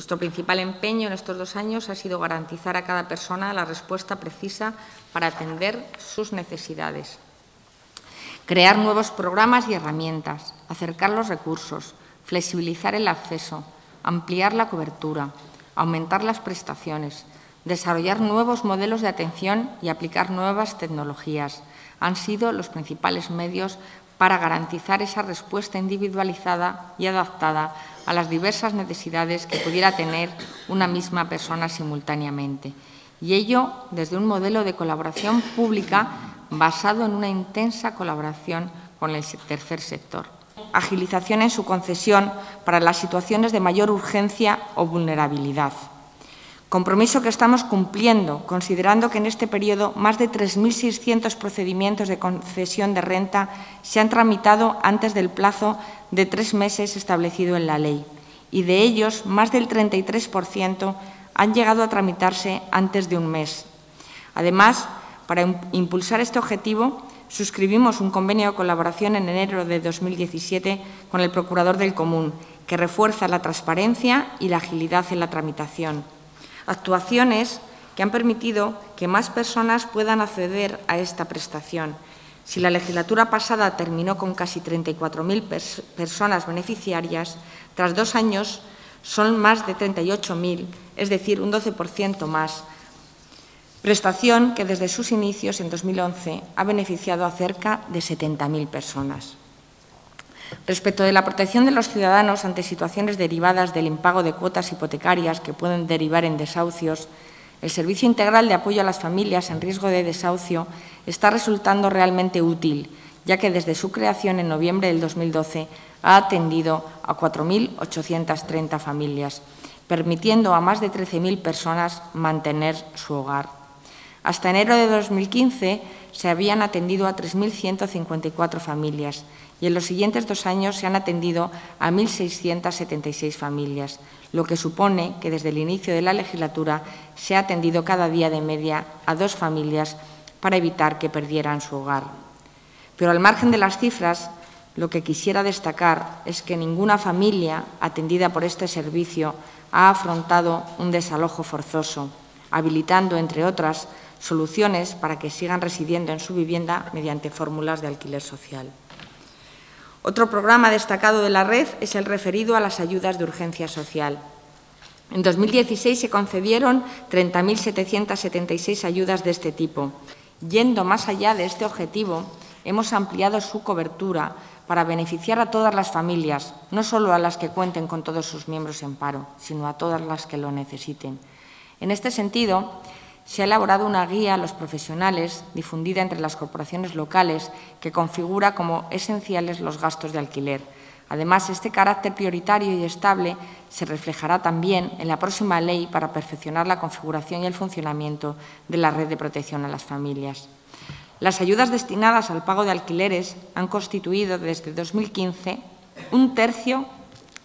Nuestro principal empeño en estos 2 años ha sido garantizar a cada persona la respuesta precisa para atender sus necesidades, crear nuevos programas y herramientas, acercar los recursos, flexibilizar el acceso, ampliar la cobertura, aumentar las prestaciones, desarrollar nuevos modelos de atención y aplicar nuevas tecnologías. Han sido los principales medios para garantizar esa respuesta individualizada y adaptada a las diversas necesidades que pudiera tener una misma persona simultáneamente. Y ello desde un modelo de colaboración pública basado en una intensa colaboración con el tercer sector. Agilización en su concesión para las situaciones de mayor urgencia o vulnerabilidad. Compromiso que estamos cumpliendo, considerando que en este periodo más de 3.600 procedimientos de concesión de renta se han tramitado antes del plazo de 3 meses establecido en la ley, y de ellos más del 33% han llegado a tramitarse antes de un mes. Además, para impulsar este objetivo, suscribimos un convenio de colaboración en enero de 2017 con el Procurador del Común, que refuerza la transparencia y la agilidad en la tramitación. Actuaciones que han permitido que más personas puedan acceder a esta prestación. Si la legislatura pasada terminó con casi 34.000 personas beneficiarias, tras 2 años son más de 38.000, es decir, un 12% más. Prestación que desde sus inicios, en 2011, ha beneficiado a cerca de 70.000 personas. Respecto de la protección de los ciudadanos ante situaciones derivadas del impago de cuotas hipotecarias que pueden derivar en desahucios, el Servicio Integral de Apoyo a las Familias en Riesgo de Desahucio está resultando realmente útil, ya que desde su creación en noviembre del 2012 ha atendido a 4.830 familias, permitiendo a más de 13.000 personas mantener su hogar. Hasta enero de 2015 se habían atendido a 3.154 familias, y en los siguientes 2 años se han atendido a 1.676 familias, lo que supone que desde el inicio de la legislatura se ha atendido cada día de media a 2 familias para evitar que perdieran su hogar. Pero al margen de las cifras, lo que quisiera destacar es que ninguna familia atendida por este servicio ha afrontado un desalojo forzoso, habilitando, entre otras, soluciones para que sigan residiendo en su vivienda mediante fórmulas de alquiler social. Otro programa destacado de la red es el referido a las ayudas de urgencia social. En 2016 se concedieron 30.776 ayudas de este tipo. Yendo más allá de este objetivo, hemos ampliado su cobertura para beneficiar a todas las familias, no solo a las que cuenten con todos sus miembros en paro, sino a todas las que lo necesiten. En este sentido, se ha elaborado una guía a los profesionales, difundida entre las corporaciones locales, que configura como esenciales los gastos de alquiler. Además, este carácter prioritario y estable se reflejará también en la próxima ley para perfeccionar la configuración y el funcionamiento de la red de protección a las familias. Las ayudas destinadas al pago de alquileres han constituido desde 2015 un tercio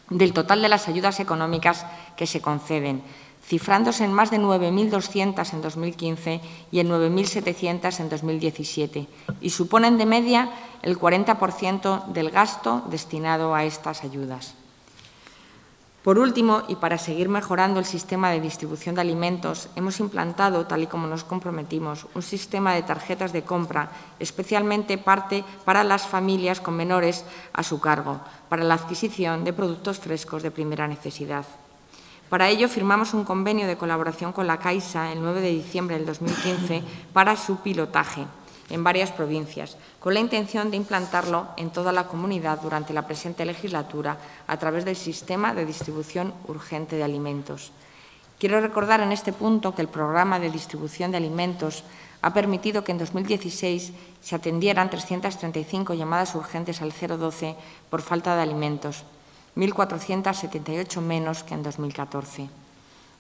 del total de las ayudas económicas que se conceden, cifrándose en más de 9.200 en 2015 y en 9.700 en 2017, y suponen de media el 40% del gasto destinado a estas ayudas. Por último, y para seguir mejorando el sistema de distribución de alimentos, hemos implantado, tal y como nos comprometimos, un sistema de tarjetas de compra, especialmente para las familias con menores a su cargo, para la adquisición de productos frescos de primera necesidad. Para ello, firmamos un convenio de colaboración con la Caixa el 9 de diciembre del 2015 para su pilotaje en varias provincias, con la intención de implantarlo en toda la comunidad durante la presente legislatura a través del sistema de distribución urgente de alimentos. Quiero recordar en este punto que el programa de distribución de alimentos ha permitido que en 2016 se atendieran 335 llamadas urgentes al 012 por falta de alimentos, 1.478 menos que en 2014.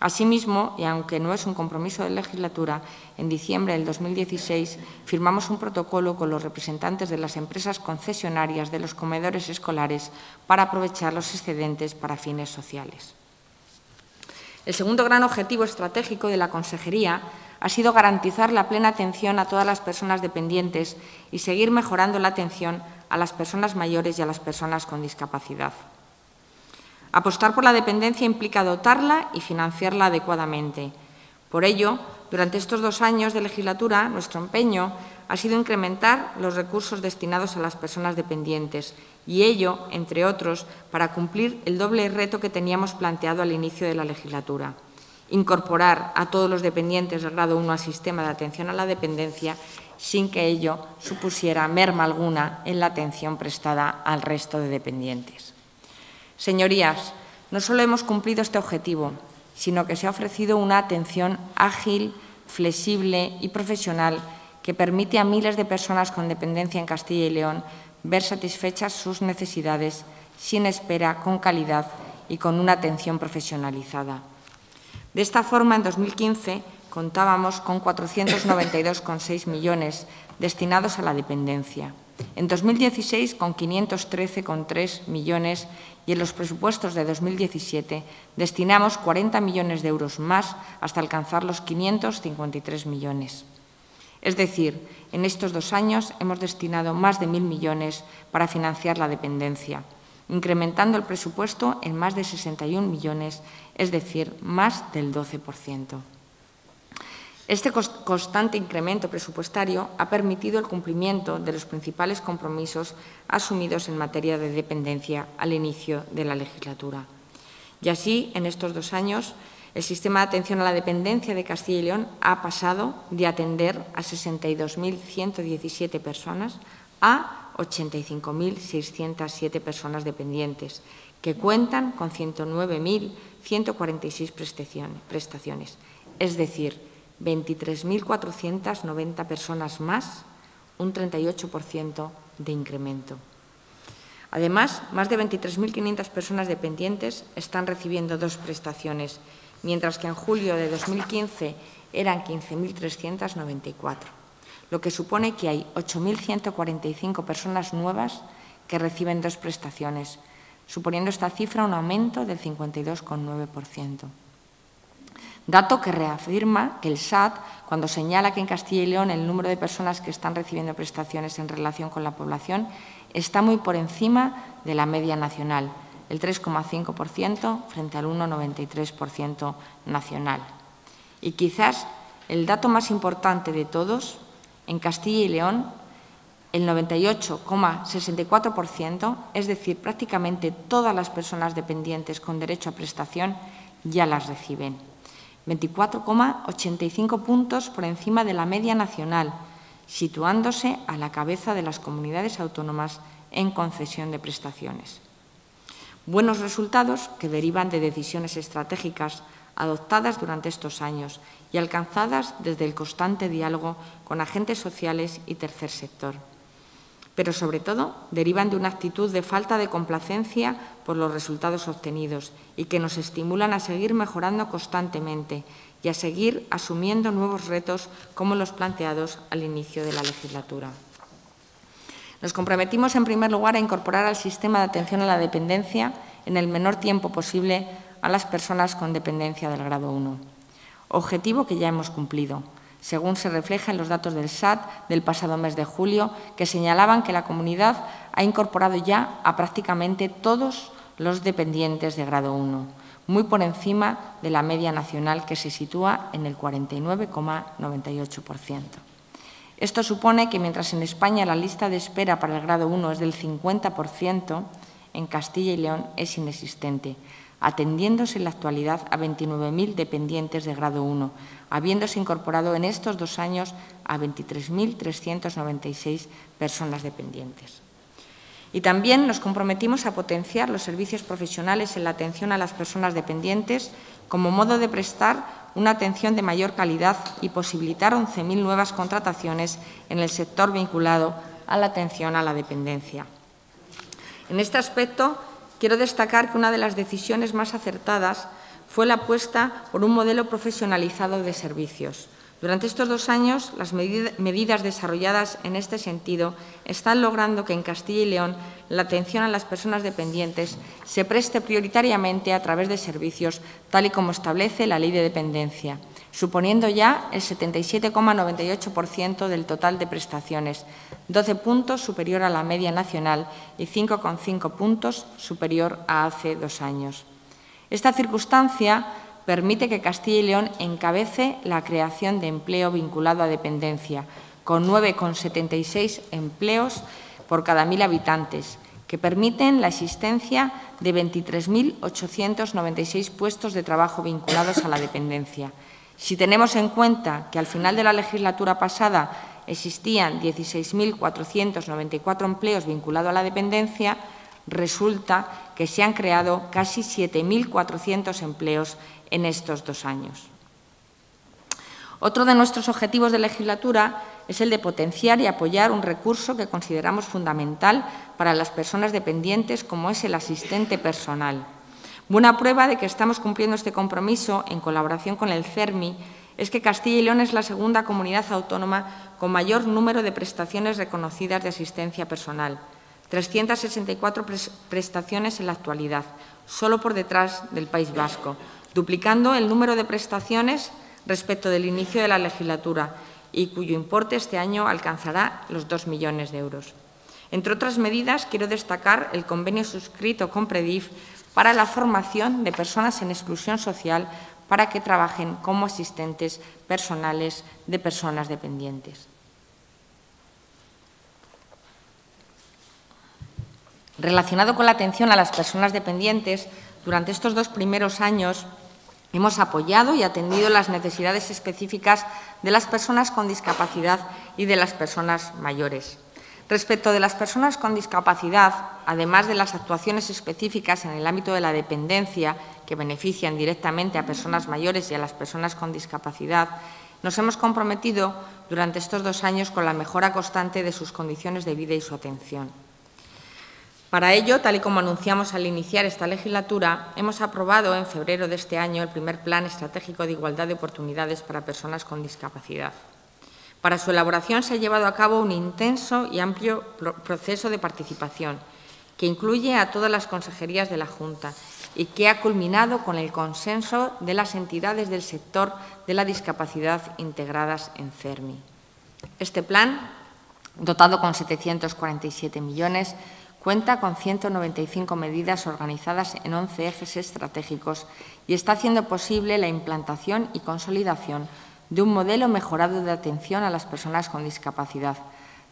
Asimismo, y aunque no es un compromiso de legislatura, en diciembre del 2016 firmamos un protocolo con los representantes de las empresas concesionarias de los comedores escolares para aprovechar los excedentes para fines sociales. El segundo gran objetivo estratégico de la Consejería ha sido garantizar la plena atención a todas las personas dependientes y seguir mejorando la atención a las personas mayores y a las personas con discapacidad. Apostar por la dependencia implica dotarla y financiarla adecuadamente. Por ello, durante estos 2 años de legislatura, nuestro empeño ha sido incrementar los recursos destinados a las personas dependientes, y ello, entre otros, para cumplir el doble reto que teníamos planteado al inicio de la legislatura: incorporar a todos los dependientes de grado 1 al sistema de atención a la dependencia sin que ello supusiera merma alguna en la atención prestada al resto de dependientes. Señorías, no solo hemos cumplido este objetivo, sino que se ha ofrecido una atención ágil, flexible y profesional que permite a miles de personas con dependencia en Castilla y León ver satisfechas sus necesidades sin espera, con calidad y con una atención profesionalizada. De esta forma, en 2015 contábamos con 492,6 millones destinados a la dependencia, en 2016 con 513,3 millones y en los presupuestos de 2017 destinamos 40 millones de euros más hasta alcanzar los 553 millones. Es decir, en estos 2 años hemos destinado más de 1.000 millones para financiar la dependencia, incrementando el presupuesto en más de 61 millones, es decir, más del 12%. Este constante incremento presupuestario ha permitido el cumplimiento de los principales compromisos asumidos en materia de dependencia al inicio de la legislatura. Y así, en estos 2 años, el sistema de atención a la dependencia de Castilla y León ha pasado de atender a 62.117 personas a 85.607 personas dependientes, que cuentan con 109.146 prestaciones, es decir, 23.490 personas más, un 38% de incremento. Además, más de 23.500 personas dependientes están recibiendo 2 prestaciones, mientras que en julio de 2015 eran 15.394, lo que supone que hay 8.145 personas nuevas que reciben 2 prestaciones, suponiendo esta cifra un aumento del 52,9%. Dato que reafirma que el SAT, cuando señala que en Castilla y León el número de personas que están recibiendo prestaciones en relación con la población está muy por encima de la media nacional, el 3,5% frente al 1,93% nacional. Y quizás el dato más importante de todos: en Castilla y León el 98,64%, es decir, prácticamente todas las personas dependientes con derecho a prestación ya las reciben. 24,85 puntos por encima de la media nacional, situándose a la cabeza de las comunidades autónomas en concesión de prestaciones. Buenos resultados que derivan de decisiones estratégicas adoptadas durante estos años y alcanzadas desde el constante diálogo con agentes sociales y tercer sector. Pero, sobre todo, derivan de una actitud de falta de complacencia por los resultados obtenidos y que nos estimulan a seguir mejorando constantemente y a seguir asumiendo nuevos retos como los planteados al inicio de la legislatura. Nos comprometimos, en primer lugar, a incorporar al sistema de atención a la dependencia en el menor tiempo posible a las personas con dependencia del grado 1, objetivo que ya hemos cumplido, según se refleja en los datos del SAT del pasado mes de julio, que señalaban que la comunidad ha incorporado ya a prácticamente todos los dependientes de grado 1, muy por encima de la media nacional, que se sitúa en el 49,98%. Esto supone que mientras en España la lista de espera para el grado 1 es del 50%, en Castilla y León es inexistente, atendiéndose en la actualidad a 29.000 dependientes de grado 1, habiéndose incorporado en estos 2 años a 23.396 personas dependientes. Y también nos comprometimos a potenciar los servicios profesionales en la atención a las personas dependientes como modo de prestar una atención de mayor calidad y posibilitar 11.000 nuevas contrataciones en el sector vinculado a la atención a la dependencia. En este aspecto, quiero destacar que una de las decisiones más acertadas fue la apuesta por un modelo profesionalizado de servicios. Durante estos 2 años, las medidas desarrolladas en este sentido están logrando que en Castilla y León la atención a las personas dependientes se preste prioritariamente a través de servicios, tal y como establece la Ley de Dependencia, suponiendo ya el 77,98% del total de prestaciones, 12 puntos superior a la media nacional y 5,5 puntos superior a hace 2 años. Esta circunstancia permite que Castilla y León encabece la creación de empleo vinculado a dependencia, con 9,76 empleos por cada 1.000 habitantes, que permiten la existencia de 23.896 puestos de trabajo vinculados a la dependencia. Si tenemos en cuenta que al final de la legislatura pasada existían 16.494 empleos vinculados a la dependencia, resulta que se han creado casi 7.400 empleos en estos 2 años. Otro de nuestros objetivos de legislatura es el de potenciar y apoyar un recurso que consideramos fundamental para las personas dependientes, como es el asistente personal. Buena prueba de que estamos cumpliendo este compromiso, en colaboración con el CERMI, es que Castilla y León es la segunda comunidad autónoma con mayor número de prestaciones reconocidas de asistencia personal, 364 prestaciones en la actualidad, solo por detrás del País Vasco, duplicando el número de prestaciones respecto del inicio de la legislatura y cuyo importe este año alcanzará los 2 millones de euros. Entre otras medidas, quiero destacar el convenio suscrito con Predif para la formación de personas en exclusión social para que trabajen como asistentes personales de personas dependientes. Relacionado con la atención a las personas dependientes, durante estos 2 primeros años hemos apoyado y atendido las necesidades específicas de las personas con discapacidad y de las personas mayores. Respecto de las personas con discapacidad, además de las actuaciones específicas en el ámbito de la dependencia, que benefician directamente a personas mayores y a las personas con discapacidad, nos hemos comprometido durante estos 2 años con la mejora constante de sus condiciones de vida y su atención. Para ello, tal y como anunciamos al iniciar esta legislatura, hemos aprobado en febrero de este año el primer Plan Estratégico de Igualdad de Oportunidades para Personas con Discapacidad. Para su elaboración se ha llevado a cabo un intenso y amplio proceso de participación, que incluye a todas las consejerías de la Junta y que ha culminado con el consenso de las entidades del sector de la discapacidad integradas en CERMI. Este plan, dotado con 747 millones, cuenta con 195 medidas organizadas en 11 ejes estratégicos y está haciendo posible la implantación y consolidación de un modelo mejorado de atención a las personas con discapacidad,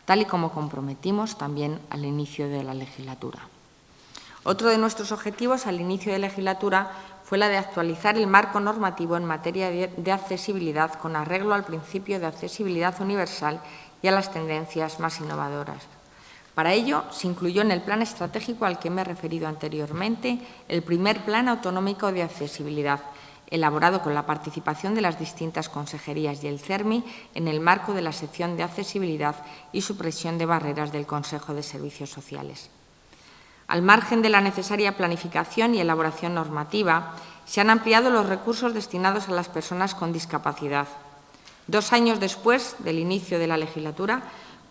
tal y como comprometimos también al inicio de la legislatura. Otro de nuestros objetivos al inicio de la legislatura fue la de actualizar el marco normativo en materia de accesibilidad con arreglo al principio de accesibilidad universal y a las tendencias más innovadoras. Para ello, se incluyó en el plan estratégico al que me he referido anteriormente el primer Plan Autonómico de Accesibilidad, elaborado con la participación de las distintas consejerías y el CERMI en el marco de la sección de accesibilidad y supresión de barreras del Consejo de Servicios Sociales. Al margen de la necesaria planificación y elaboración normativa, se han ampliado los recursos destinados a las personas con discapacidad. 2 años después del inicio de la legislatura,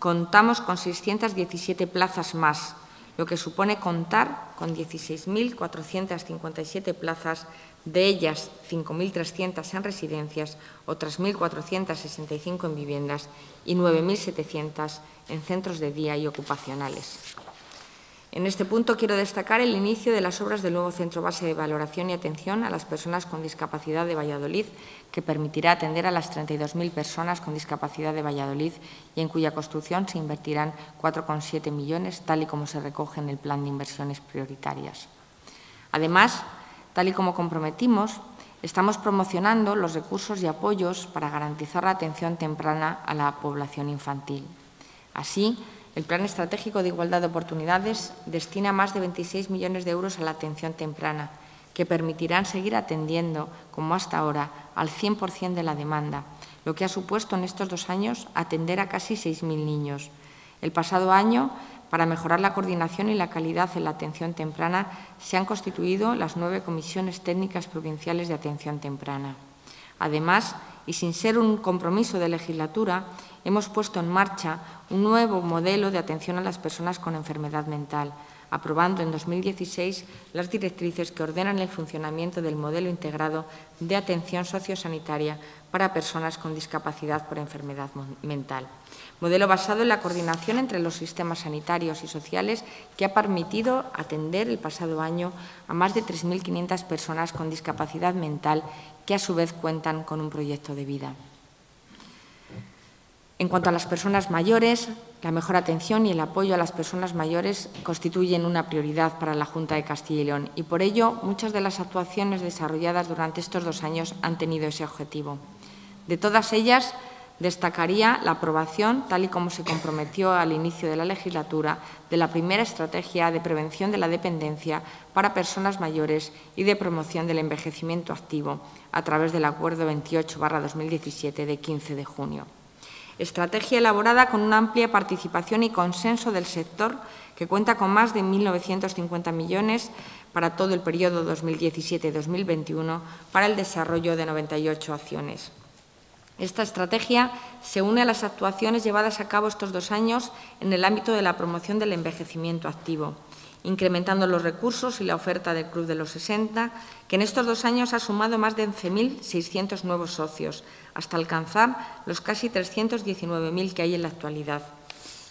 contamos con 617 plazas más, lo que supone contar con 16.457 plazas, de ellas 5.300 en residencias, otras 1.465 en viviendas y 9.700 en centros de día y ocupacionales. En este punto quiero destacar el inicio de las obras del nuevo Centro Base de Valoración y Atención a las Personas con Discapacidad de Valladolid, que permitirá atender a las 32.000 personas con discapacidad de Valladolid y en cuya construcción se invertirán 4,7 millones, tal y como se recoge en el Plan de Inversiones Prioritarias. Además, tal y como comprometimos, estamos promocionando los recursos y apoyos para garantizar la atención temprana a la población infantil. Así, el Plan Estratégico de Igualdad de Oportunidades destina más de 26 millones de euros a la atención temprana, que permitirán seguir atendiendo, como hasta ahora, al 100% de la demanda, lo que ha supuesto en estos 2 años atender a casi 6.000 niños. El pasado año, para mejorar la coordinación y la calidad en la atención temprana, se han constituido las 9 comisiones técnicas provinciales de atención temprana. Además, y sin ser un compromiso de legislatura, hemos puesto en marcha un nuevo modelo de atención a las personas con enfermedad mental, aprobando en 2016 las directrices que ordenan el funcionamiento del modelo integrado de atención sociosanitaria para personas con discapacidad por enfermedad mental. Modelo basado en la coordinación entre los sistemas sanitarios y sociales que ha permitido atender el pasado año a más de 3.500 personas con discapacidad mental que a su vez cuentan con un proyecto de vida. En cuanto a las personas mayores, la mejor atención y el apoyo a las personas mayores constituyen una prioridad para la Junta de Castilla y León y, por ello, muchas de las actuaciones desarrolladas durante estos 2 años han tenido ese objetivo. De todas ellas, destacaría la aprobación, tal y como se comprometió al inicio de la legislatura, de la primera estrategia de prevención de la dependencia para personas mayores y de promoción del envejecimiento activo a través del Acuerdo 28/2017 de 15 de junio. Estrategia elaborada con una amplia participación y consenso del sector, que cuenta con más de 1.950 millones para todo el periodo 2017-2021 para el desarrollo de 98 acciones. Esta estrategia se une a las actuaciones llevadas a cabo estos 2 años en el ámbito de la promoción del envejecimiento activo, incrementando los recursos y la oferta del Club de los 60, que en estos 2 años ha sumado más de 11.600 nuevos socios, hasta alcanzar los casi 319.000 que hay en la actualidad.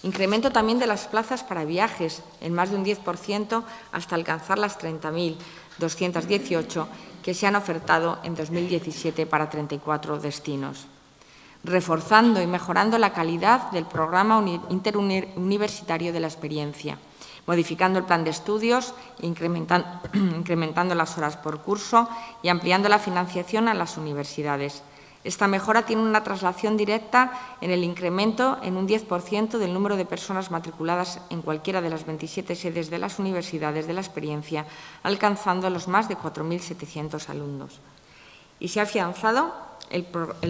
Incremento también de las plazas para viajes, en más de un 10%, hasta alcanzar las 30.218 que se han ofertado en 2017 para 34 destinos. Reforzando y mejorando la calidad del programa interuniversitario de la experiencia, modificando el plan de estudios, incrementando las horas por curso y ampliando la financiación a las universidades. Esta mejora tiene una traslación directa en el incremento en un 10% del número de personas matriculadas en cualquiera de las 27 sedes de las universidades de la experiencia, alcanzando los más de 4.700 alumnos. Y se ha afianzado el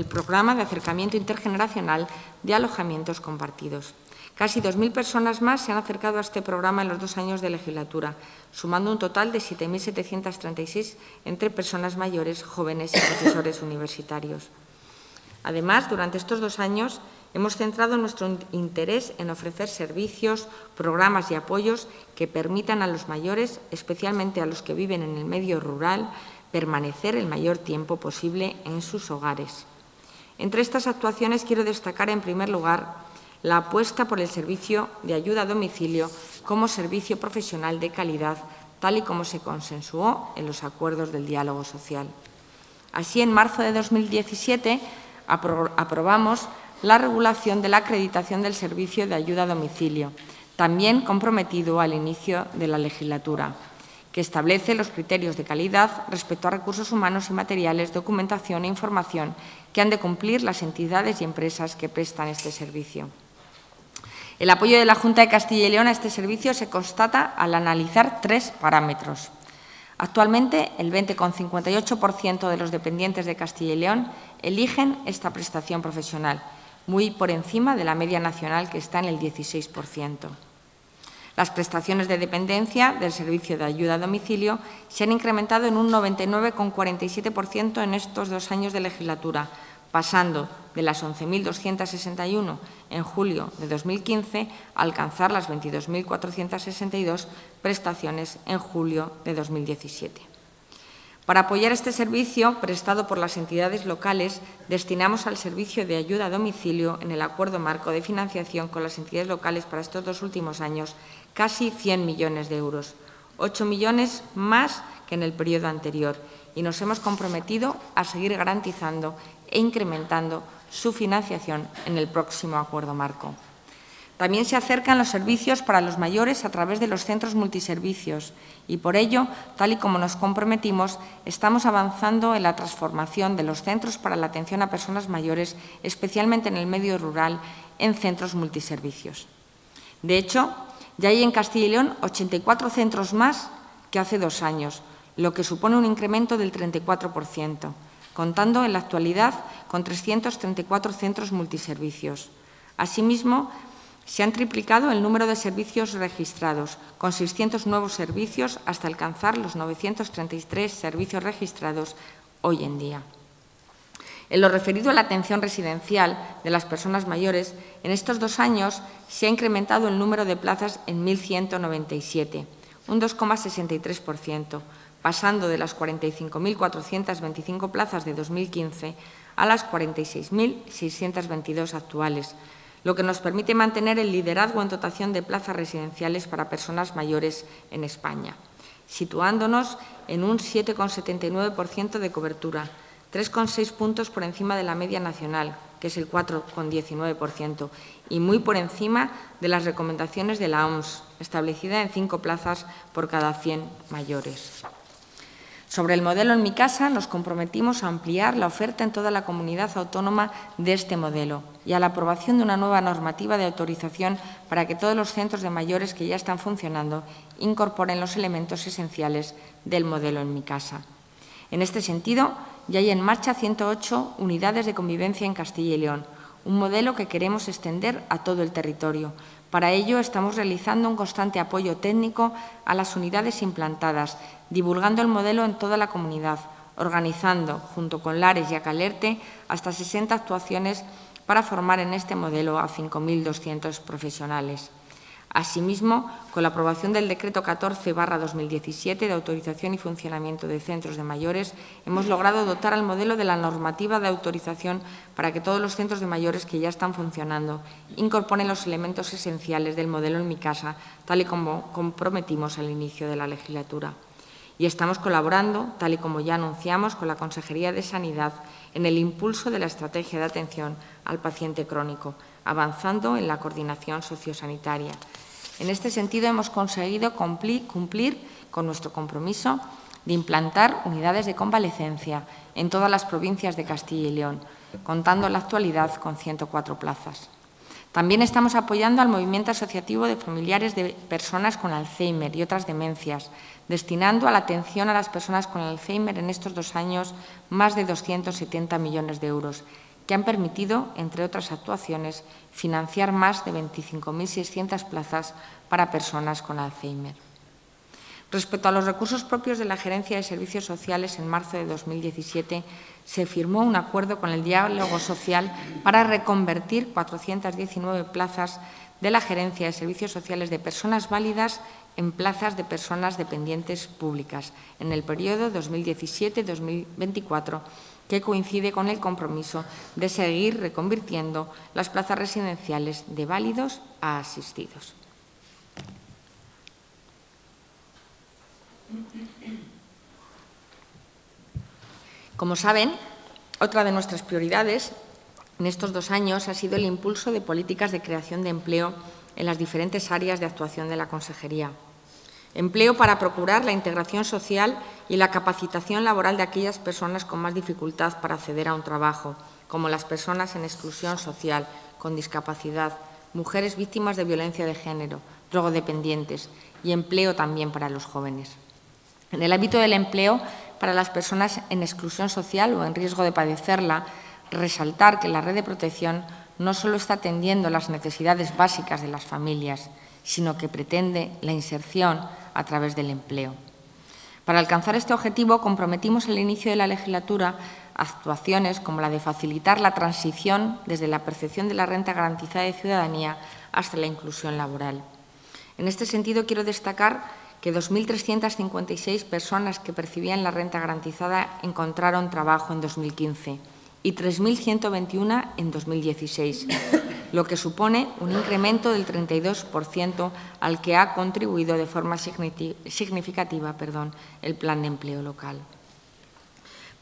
programa de acercamiento intergeneracional de alojamientos compartidos. Casi 2.000 personas más se han acercado a este programa en los 2 años de legislatura, sumando un total de 7.736 entre personas mayores, jóvenes y profesores universitarios. Además, durante estos 2 años hemos centrado nuestro interés en ofrecer servicios, programas y apoyos que permitan a los mayores, especialmente a los que viven en el medio rural, permanecer el mayor tiempo posible en sus hogares. Entre estas actuaciones quiero destacar, en primer lugar, la apuesta por el servicio de ayuda a domicilio como servicio profesional de calidad, tal y como se consensuó en los acuerdos del diálogo social. Así, en marzo de 2017, aprobamos la regulación de la acreditación del servicio de ayuda a domicilio, también comprometido al inicio de la legislatura, que establece los criterios de calidad respecto a recursos humanos y materiales, documentación e información que han de cumplir las entidades y empresas que prestan este servicio. El apoyo de la Junta de Castilla y León a este servicio se constata al analizar 3 parámetros. Actualmente, el 20,58% de los dependientes de Castilla y León eligen esta prestación profesional, muy por encima de la media nacional, que está en el 16%. Las prestaciones de dependencia del servicio de ayuda a domicilio se han incrementado en un 99,47% en estos 2 años de legislatura, pasando de las 11.261 en julio de 2015 a alcanzar las 22.462 prestaciones en julio de 2017. Para apoyar este servicio prestado por las entidades locales, destinamos al servicio de ayuda a domicilio, en el acuerdo marco de financiación con las entidades locales para estos 2 últimos años, casi 100 millones de euros, 8 millones más que en el periodo anterior, y nos hemos comprometido a seguir garantizando e incrementando su financiación en el próximo acuerdo marco. También se acercan los servicios para los mayores a través de los centros multiservicios y, por ello, tal y como nos comprometimos, estamos avanzando en la transformación de los centros para la atención a personas mayores, especialmente en el medio rural, en centros multiservicios. De hecho, ya hay en Castilla y León 84 centros más que hace 2 años, lo que supone un incremento del 34%. Contando en la actualidad con 334 centros multiservicios. Asimismo, se han triplicado el número de servicios registrados, con 600 nuevos servicios, hasta alcanzar los 933 servicios registrados hoy en día. En lo referido a la atención residencial de las personas mayores, en estos 2 años se ha incrementado el número de plazas en 1.197, un 2,63%, pasando de las 45.425 plazas de 2015 a las 46.622 actuales, lo que nos permite mantener el liderazgo en dotación de plazas residenciales para personas mayores en España, situándonos en un 7,79% de cobertura, 3,6 puntos por encima de la media nacional, que es el 4,19%, y muy por encima de las recomendaciones de la OMS, establecida en 5 plazas por cada 100 mayores. Sobre el modelo En mi casa, nos comprometimos a ampliar la oferta en toda la comunidad autónoma de este modelo y a la aprobación de una nueva normativa de autorización para que todos los centros de mayores que ya están funcionando incorporen los elementos esenciales del modelo En mi casa. En este sentido, ya hay en marcha 108 unidades de convivencia en Castilla y León, un modelo que queremos extender a todo el territorio. Para ello, estamos realizando un constante apoyo técnico a las unidades implantadas, divulgando el modelo en toda la comunidad, organizando, junto con Lares y Acalerte, hasta 60 actuaciones para formar en este modelo a 5.200 profesionales. Asimismo, con la aprobación del Decreto 14/2017 de autorización y funcionamiento de centros de mayores, hemos logrado dotar al modelo de la normativa de autorización para que todos los centros de mayores que ya están funcionando incorporen los elementos esenciales del modelo En mi casa, tal y como comprometimos al inicio de la legislatura. Y estamos colaborando, tal y como ya anunciamos, con la Consejería de Sanidad en el impulso de la estrategia de atención al paciente crónico, avanzando en la coordinación sociosanitaria. En este sentido, hemos conseguido cumplir con nuestro compromiso de implantar unidades de convalecencia en todas las provincias de Castilla y León, contando en la actualidad con 104 plazas. También estamos apoyando al movimiento asociativo de familiares de personas con Alzheimer y otras demencias, destinando a la atención a las personas con Alzheimer en estos 2 años más de 270 millones de euros, que han permitido, entre otras actuaciones, financiar más de 25.600 plazas para personas con Alzheimer. Respecto a los recursos propios de la Gerencia de Servicios Sociales, en marzo de 2017 se firmó un acuerdo con el Diálogo Social para reconvertir 419 plazas de la Gerencia de Servicios Sociales de personas válidas en plazas de personas dependientes públicas en el periodo 2017-2024, que coincide con el compromiso de seguir reconvirtiendo las plazas residenciales de válidos a asistidos. Como saben, otra de nuestras prioridades en estos 2 años ha sido el impulso de políticas de creación de empleo en las diferentes áreas de actuación de la Consejería. Empleo para procurar la integración social y la capacitación laboral de aquellas personas con más dificultad para acceder a un trabajo, como las personas en exclusión social, con discapacidad, mujeres víctimas de violencia de género, drogodependientes, y empleo también para los jóvenes. En el ámbito del empleo para las personas en exclusión social o en riesgo de padecerla, resaltar que la red de protección no solo está atendiendo las necesidades básicas de las familias, sino que pretende la inserción a través del empleo. Para alcanzar este objetivo, comprometimos al inicio de la legislatura actuaciones como la de facilitar la transición desde la percepción de la renta garantizada de ciudadanía hasta la inclusión laboral. En este sentido, quiero destacar que 2.356 personas que percibían la renta garantizada encontraron trabajo en 2015 y 3.121 en 2016, lo que supone un incremento del 32% al que ha contribuido de forma significativa, el Plan de Empleo Local.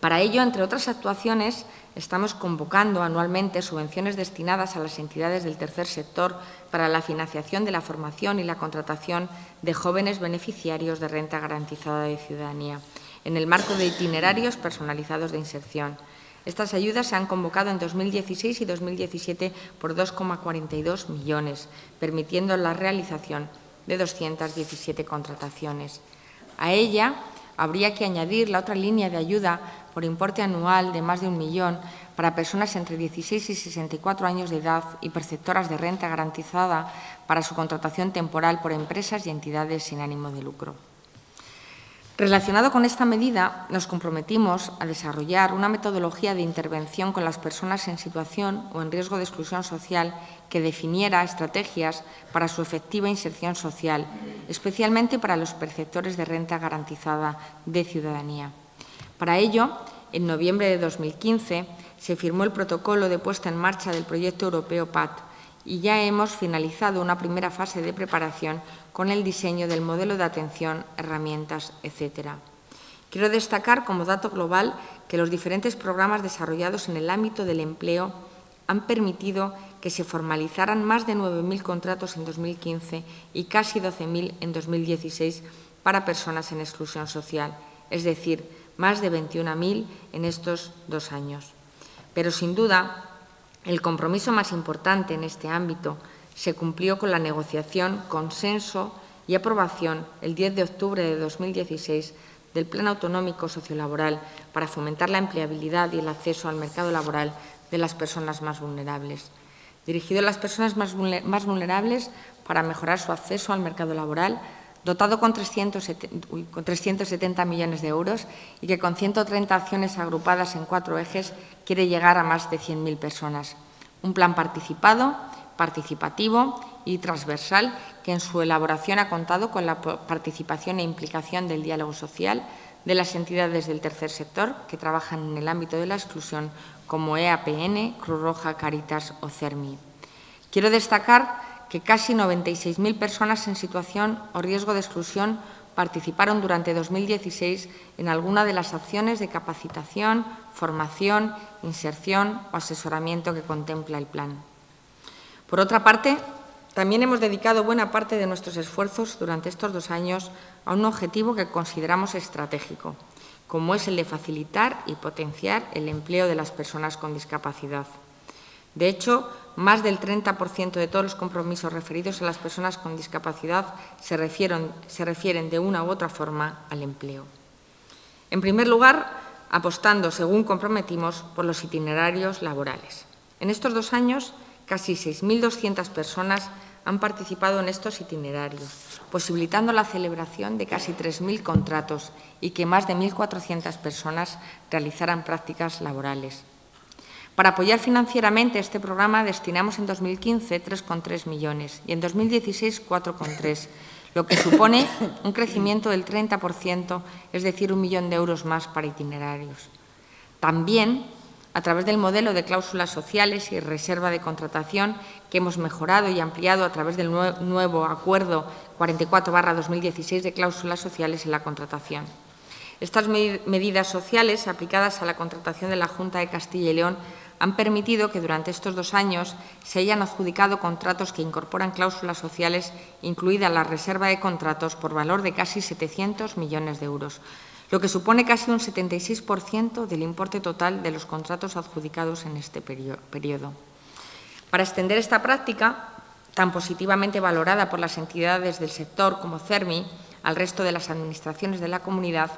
Para ello, entre otras actuaciones, estamos convocando anualmente subvenciones destinadas a las entidades del tercer sector para la financiación de la formación y la contratación de jóvenes beneficiarios de renta garantizada de ciudadanía, en el marco de itinerarios personalizados de inserción. Estas ayudas se han convocado en 2016 y 2017 por 2,42 millones, permitiendo la realización de 217 contrataciones. A ella habría que añadir la otra línea de ayuda por importe anual de más de 1 millón para personas entre 16 y 64 años de edad y perceptoras de renta garantizada para su contratación temporal por empresas y entidades sin ánimo de lucro. Relacionado con esta medida, nos comprometimos a desarrollar una metodología de intervención con las personas en situación o en riesgo de exclusión social que definiera estrategias para su efectiva inserción social, especialmente para los perceptores de renta garantizada de ciudadanía. Para ello, en noviembre de 2015, se firmó el protocolo de puesta en marcha del proyecto europeo PAT, y ya hemos finalizado una primera fase de preparación con el diseño del modelo de atención, herramientas, etc. Quiero destacar como dato global que los diferentes programas desarrollados en el ámbito del empleo han permitido que se formalizaran más de 9.000 contratos en 2015 y casi 12.000 en 2016 para personas en exclusión social, es decir, más de 21.000 en estos 2 años. Pero, sin duda, el compromiso más importante en este ámbito se cumplió con la negociación, consenso y aprobación el 10 de octubre de 2016 del Plan Autonómico Sociolaboral para fomentar la empleabilidad y el acceso al mercado laboral de las personas más vulnerables. Dirigido a las personas más vulnerables para mejorar su acceso al mercado laboral, dotado con 370 millones de euros y que con 130 acciones agrupadas en 4 ejes quiere llegar a más de 100.000 personas. Un plan participado, participativo y transversal que en su elaboración ha contado con la participación e implicación del diálogo social, de las entidades del tercer sector que trabajan en el ámbito de la exclusión como EAPN, Cruz Roja, Cáritas o CERMI. Quiero destacar que casi 96.000 personas en situación o riesgo de exclusión participaron durante 2016 en alguna de las acciones de capacitación, formación, inserción o asesoramiento que contempla el plan. Por otra parte, también hemos dedicado buena parte de nuestros esfuerzos durante estos 2 años a un objetivo que consideramos estratégico, como es el de facilitar y potenciar el empleo de las personas con discapacidad. De hecho, más del 30% de todos los compromisos referidos a las personas con discapacidad se refieren de una u otra forma al empleo. En primer lugar, apostando, según comprometimos, por los itinerarios laborales. En estos 2 años, casi 6.200 personas han participado en estos itinerarios, posibilitando la celebración de casi 3.000 contratos y que más de 1.400 personas realizaran prácticas laborales. Para apoyar financieramente este programa destinamos en 2015 3,3 millones y en 2016 4,3, lo que supone un crecimiento del 30%, es decir, 1 millón de euros más para itinerarios. También, a través del modelo de cláusulas sociales y reserva de contratación que hemos mejorado y ampliado a través del nuevo Acuerdo 44/2016 de cláusulas sociales en la contratación. Estas medidas sociales aplicadas a la contratación de la Junta de Castilla y León han permitido que durante estos 2 años se hayan adjudicado contratos que incorporan cláusulas sociales, incluida la reserva de contratos, por valor de casi 700 millones de euros, lo que supone casi un 76% del importe total de los contratos adjudicados en este periodo. Para extender esta práctica, tan positivamente valorada por las entidades del sector como CERMI, al resto de las administraciones de la comunidad,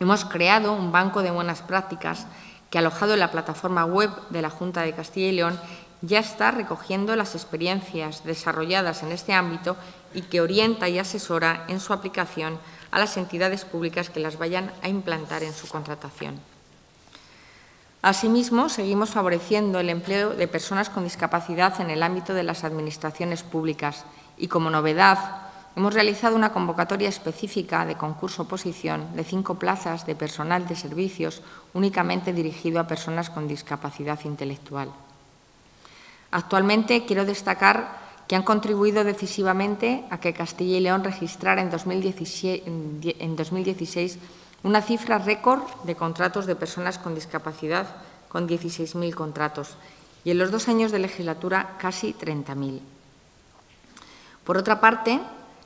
hemos creado un banco de buenas prácticas que, alojado en la plataforma web de la Junta de Castilla y León, ya está recogiendo las experiencias desarrolladas en este ámbito y que orienta y asesora en su aplicación a las entidades públicas que las vayan a implantar en su contratación. Asimismo, seguimos favoreciendo el empleo de personas con discapacidad en el ámbito de las administraciones públicas y, como novedad, hemos realizado una convocatoria específica de concurso-oposición de 5 plazas de personal de servicios únicamente dirigido a personas con discapacidad intelectual. Actualmente, quiero destacar que han contribuido decisivamente a que Castilla y León registrara en 2016 una cifra récord de contratos de personas con discapacidad, con 16.000 contratos, y en los 2 años de legislatura casi 30.000. Por otra parte,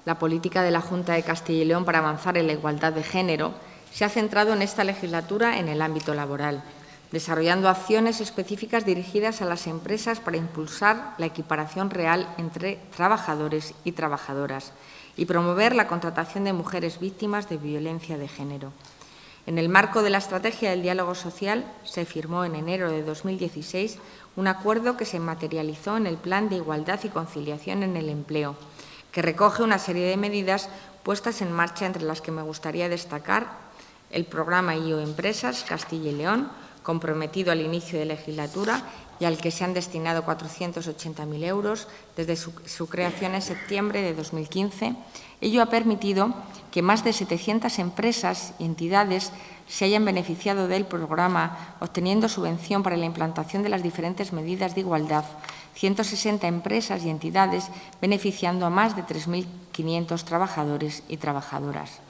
la política de la Junta de Castilla y León para avanzar en la igualdad de género se ha centrado en esta legislatura en el ámbito laboral, desarrollando acciones específicas dirigidas a las empresas para impulsar la equiparación real entre trabajadores y trabajadoras y promover la contratación de mujeres víctimas de violencia de género. En el marco de la estrategia del diálogo social, se firmó en enero de 2016 un acuerdo que se materializó en el Plan de Igualdad y Conciliación en el Empleo, que recoge una serie de medidas puestas en marcha, entre las que me gustaría destacar el programa IO Empresas Castilla y León, comprometido al inicio de legislatura y al que se han destinado 480.000 euros desde su creación en septiembre de 2015. Ello ha permitido que más de 700 empresas y entidades se hayan beneficiado del programa, obteniendo subvención para la implantación de las diferentes medidas de igualdad, 160 empresas y entidades, beneficiando a más de 3.500 trabajadores y trabajadoras.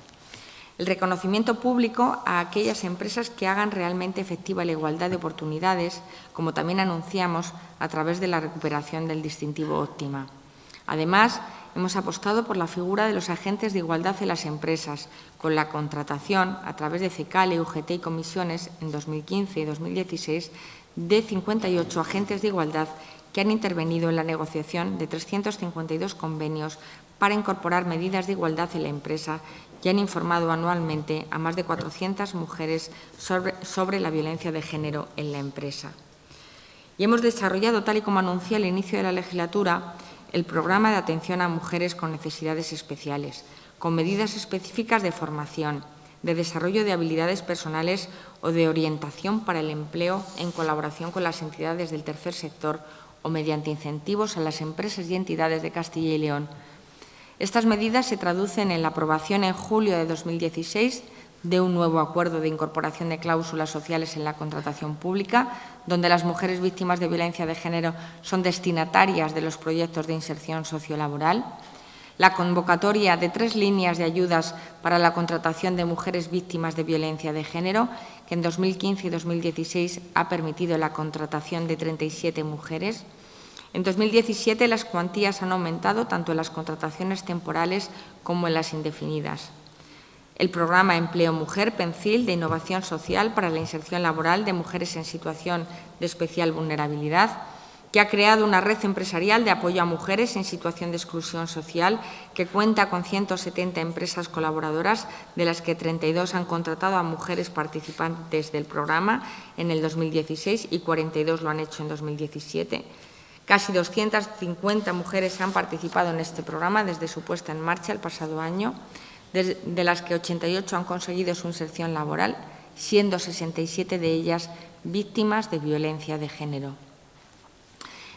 El reconocimiento público a aquellas empresas que hagan realmente efectiva la igualdad de oportunidades, como también anunciamos a través de la recuperación del distintivo Óptima. Además, hemos apostado por la figura de los agentes de igualdad en las empresas, con la contratación, a través de CECALE, UGT y comisiones, en 2015 y 2016, de 58 agentes de igualdad que han intervenido en la negociación de 352 convenios para incorporar medidas de igualdad en la empresa, y han informado anualmente a más de 400 mujeres sobre la violencia de género en la empresa. Y hemos desarrollado, tal y como anuncié al inicio de la legislatura, el programa de atención a mujeres con necesidades especiales, con medidas específicas de formación, de desarrollo de habilidades personales o de orientación para el empleo en colaboración con las entidades del tercer sector o mediante incentivos a las empresas y entidades de Castilla y León. Estas medidas se traducen en la aprobación en julio de 2016 de un nuevo acuerdo de incorporación de cláusulas sociales en la contratación pública, donde las mujeres víctimas de violencia de género son destinatarias de los proyectos de inserción sociolaboral, la convocatoria de 3 líneas de ayudas para la contratación de mujeres víctimas de violencia de género, que en 2015 y 2016 ha permitido la contratación de 37 mujeres. En 2017, las cuantías han aumentado tanto en las contrataciones temporales como en las indefinidas. El programa Empleo Mujer PENCIL de Innovación Social para la Inserción Laboral de Mujeres en Situación de Especial Vulnerabilidad, que ha creado una red empresarial de apoyo a mujeres en situación de exclusión social, que cuenta con 170 empresas colaboradoras, de las que 32 han contratado a mujeres participantes del programa en el 2016 y 42 lo han hecho en 2017. Casi 250 mujeres han participado en este programa desde su puesta en marcha el pasado año, de las que 88 han conseguido su inserción laboral, siendo 67 de ellas víctimas de violencia de género.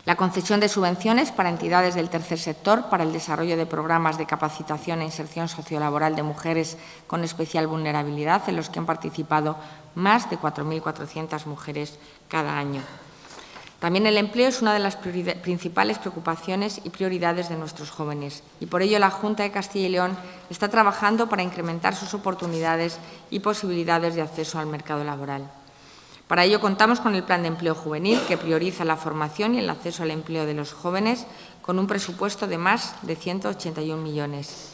La concesión de subvenciones para entidades del tercer sector para el desarrollo de programas de capacitación e inserción sociolaboral de mujeres con especial vulnerabilidad, en los que han participado más de 4.400 mujeres cada año. También el empleo es una de las principales preocupaciones y prioridades de nuestros jóvenes, y por ello la Junta de Castilla y León está trabajando para incrementar sus oportunidades y posibilidades de acceso al mercado laboral. Para ello contamos con el Plan de Empleo Juvenil, que prioriza la formación y el acceso al empleo de los jóvenes, con un presupuesto de más de 181 millones.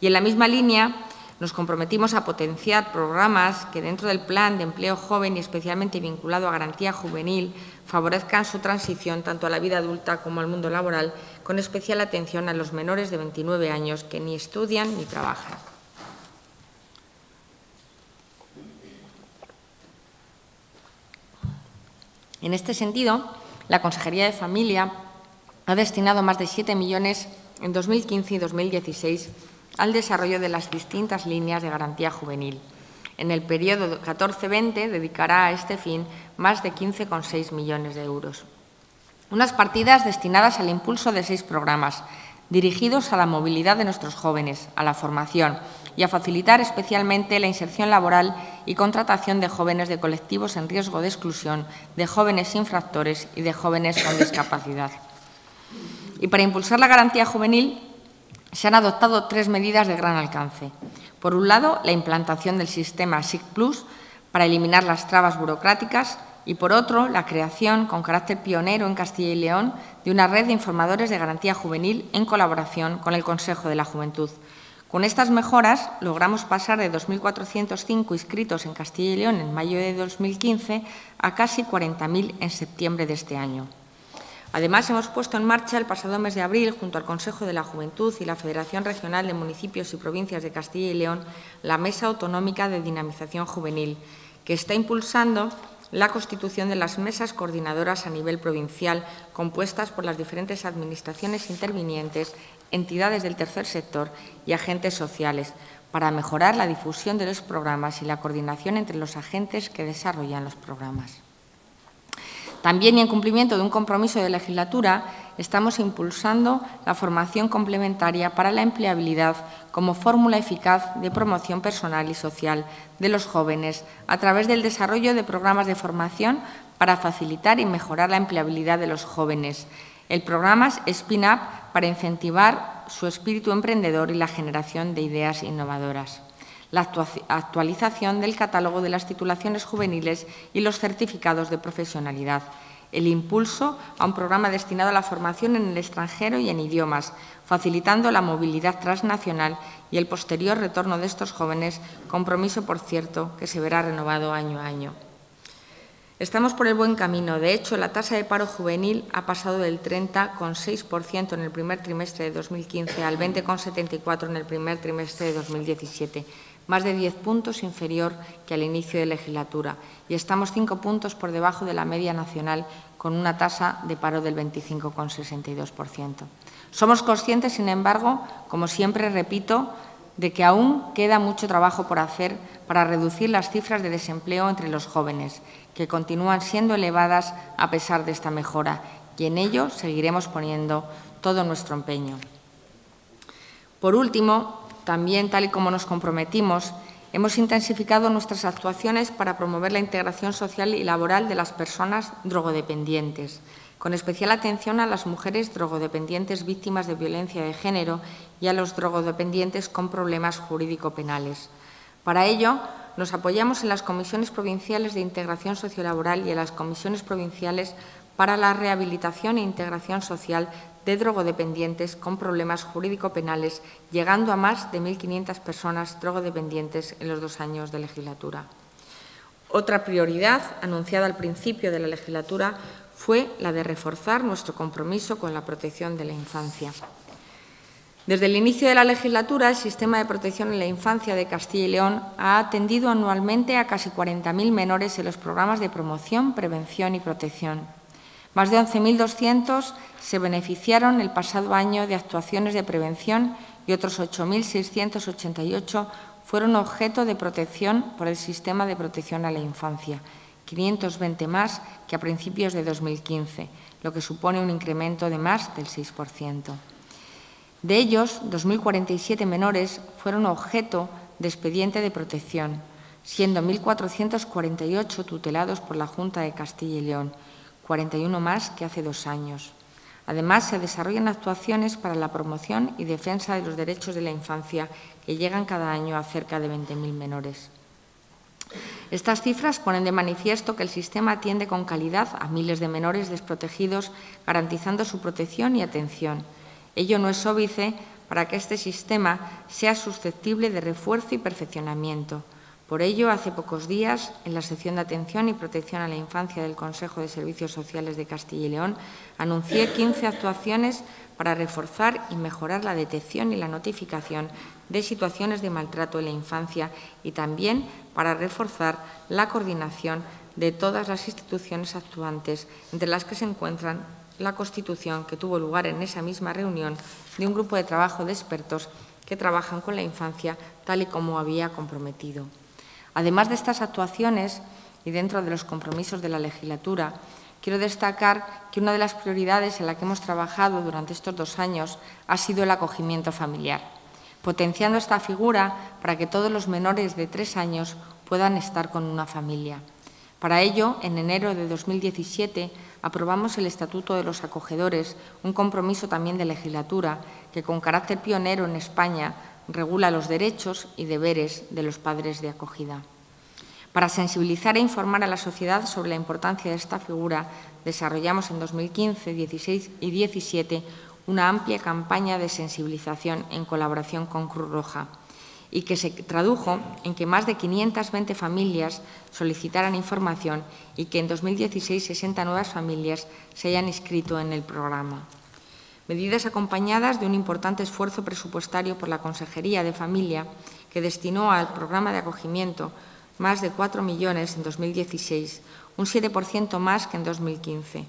Y en la misma línea, nos comprometimos a potenciar programas que, dentro del Plan de Empleo Joven y especialmente vinculado a Garantía Juvenil, favorezcan su transición tanto a la vida adulta como al mundo laboral, con especial atención a los menores de 29 años que ni estudian ni trabajan. En este sentido, la Consejería de Familia ha destinado más de 7 millones en 2015 y 2016 al desarrollo de las distintas líneas de garantía juvenil. En el periodo 14-20 dedicará a este fin más de 15,6 millones de euros. Unas partidas destinadas al impulso de 6 programas, dirigidos a la movilidad de nuestros jóvenes, a la formación y a facilitar especialmente la inserción laboral y contratación de jóvenes de colectivos en riesgo de exclusión, de jóvenes infractores y de jóvenes con discapacidad. Y para impulsar la garantía juvenil, se han adoptado 3 medidas de gran alcance. Por un lado, la implantación del sistema SIC Plus para eliminar las trabas burocráticas y, por otro, la creación, con carácter pionero en Castilla y León, de una red de informadores de garantía juvenil en colaboración con el Consejo de la Juventud. Con estas mejoras logramos pasar de 2.405 inscritos en Castilla y León en mayo de 2015 a casi 40.000 en septiembre de este año. Además, hemos puesto en marcha el pasado mes de abril, junto al Consejo de la Juventud y la Federación Regional de Municipios y Provincias de Castilla y León, la Mesa Autonómica de Dinamización Juvenil, que está impulsando la constitución de las mesas coordinadoras a nivel provincial, compuestas por las diferentes administraciones intervinientes entidades del tercer sector y agentes sociales, para mejorar la difusión de los programas y la coordinación entre los agentes que desarrollan los programas. También, y en cumplimiento de un compromiso de legislatura, estamos impulsando la formación complementaria para la empleabilidad como fórmula eficaz de promoción personal y social de los jóvenes a través del desarrollo de programas de formación para facilitar y mejorar la empleabilidad de los jóvenes. El programa Spin Up para incentivar su espíritu emprendedor y la generación de ideas innovadoras. La actualización del catálogo de las titulaciones juveniles y los certificados de profesionalidad, el impulso a un programa destinado a la formación en el extranjero y en idiomas, facilitando la movilidad transnacional y el posterior retorno de estos jóvenes, compromiso, por cierto, que se verá renovado año a año. Estamos por el buen camino. De hecho, la tasa de paro juvenil ha pasado del 30,6% en el primer trimestre de 2015 al 20,74% en el primer trimestre de 2017, más de 10 puntos inferior que al inicio de legislatura, y estamos 5 puntos por debajo de la media nacional, con una tasa de paro del 25,62%. Somos conscientes, sin embargo, como siempre repito, de que aún queda mucho trabajo por hacer para reducir las cifras de desempleo entre los jóvenes, que continúan siendo elevadas a pesar de esta mejora, y en ello seguiremos poniendo todo nuestro empeño. Por último, también, tal y como nos comprometimos, hemos intensificado nuestras actuaciones para promover la integración social y laboral de las personas drogodependientes, con especial atención a las mujeres drogodependientes víctimas de violencia de género y a los drogodependientes con problemas jurídico-penales. Para ello, nos apoyamos en las comisiones provinciales de integración sociolaboral y en las comisiones provinciales para la rehabilitación e integración social de drogodependientes con problemas jurídico-penales, llegando a más de 1.500 personas drogodependientes en los 2 años de legislatura. Otra prioridad, anunciada al principio de la legislatura, fue la de reforzar nuestro compromiso con la protección de la infancia. Desde el inicio de la legislatura, el Sistema de Protección en la Infancia de Castilla y León ha atendido anualmente a casi 40.000 menores en los programas de promoción, prevención y protección. Más de 11.200 se beneficiaron el pasado año de actuaciones de prevención y otros 8.688 fueron objeto de protección por el Sistema de Protección a la Infancia, 520 más que a principios de 2015, lo que supone un incremento de más del 6%. De ellos, 2.047 menores fueron objeto de expediente de protección, siendo 1.448 tutelados por la Junta de Castilla y León, 41 más que hace 2 años. Además, se desarrollan actuaciones para la promoción y defensa de los derechos de la infancia, que llegan cada año a cerca de 20.000 menores. Estas cifras ponen de manifiesto que el sistema atiende con calidad a miles de menores desprotegidos, garantizando su protección y atención. Ello no es óbice para que este sistema sea susceptible de refuerzo y perfeccionamiento. Por ello, hace pocos días, en la sección de Atención y Protección a la Infancia del Consejo de Servicios Sociales de Castilla y León, anuncié 15 actuaciones para reforzar y mejorar la detección y la notificación de situaciones de maltrato en la infancia, y también para reforzar la coordinación de todas las instituciones actuantes, entre las que se encuentran la constitución, que tuvo lugar en esa misma reunión, de un grupo de trabajo de expertos que trabajan con la infancia, tal y como había comprometido. Además de estas actuaciones y dentro de los compromisos de la legislatura, quiero destacar que una de las prioridades en la que hemos trabajado durante estos 2 años ha sido el acogimiento familiar, potenciando esta figura para que todos los menores de 3 años puedan estar con una familia. Para ello, en enero de 2017, aprobamos el Estatuto de los Acogedores, un compromiso también de legislatura que, con carácter pionero en España, regula los derechos y deberes de los padres de acogida. Para sensibilizar e informar a la sociedad sobre la importancia de esta figura, desarrollamos en 2015, 16 y 17 una amplia campaña de sensibilización en colaboración con Cruz Roja, y que se tradujo en que más de 520 familias solicitaran información y que en 2016 60 nuevas familias se hayan inscrito en el programa. Medidas acompañadas de un importante esfuerzo presupuestario por la Consejería de Familia, que destinó al programa de acogimiento más de 4 millones en 2016, un 7% más que en 2015.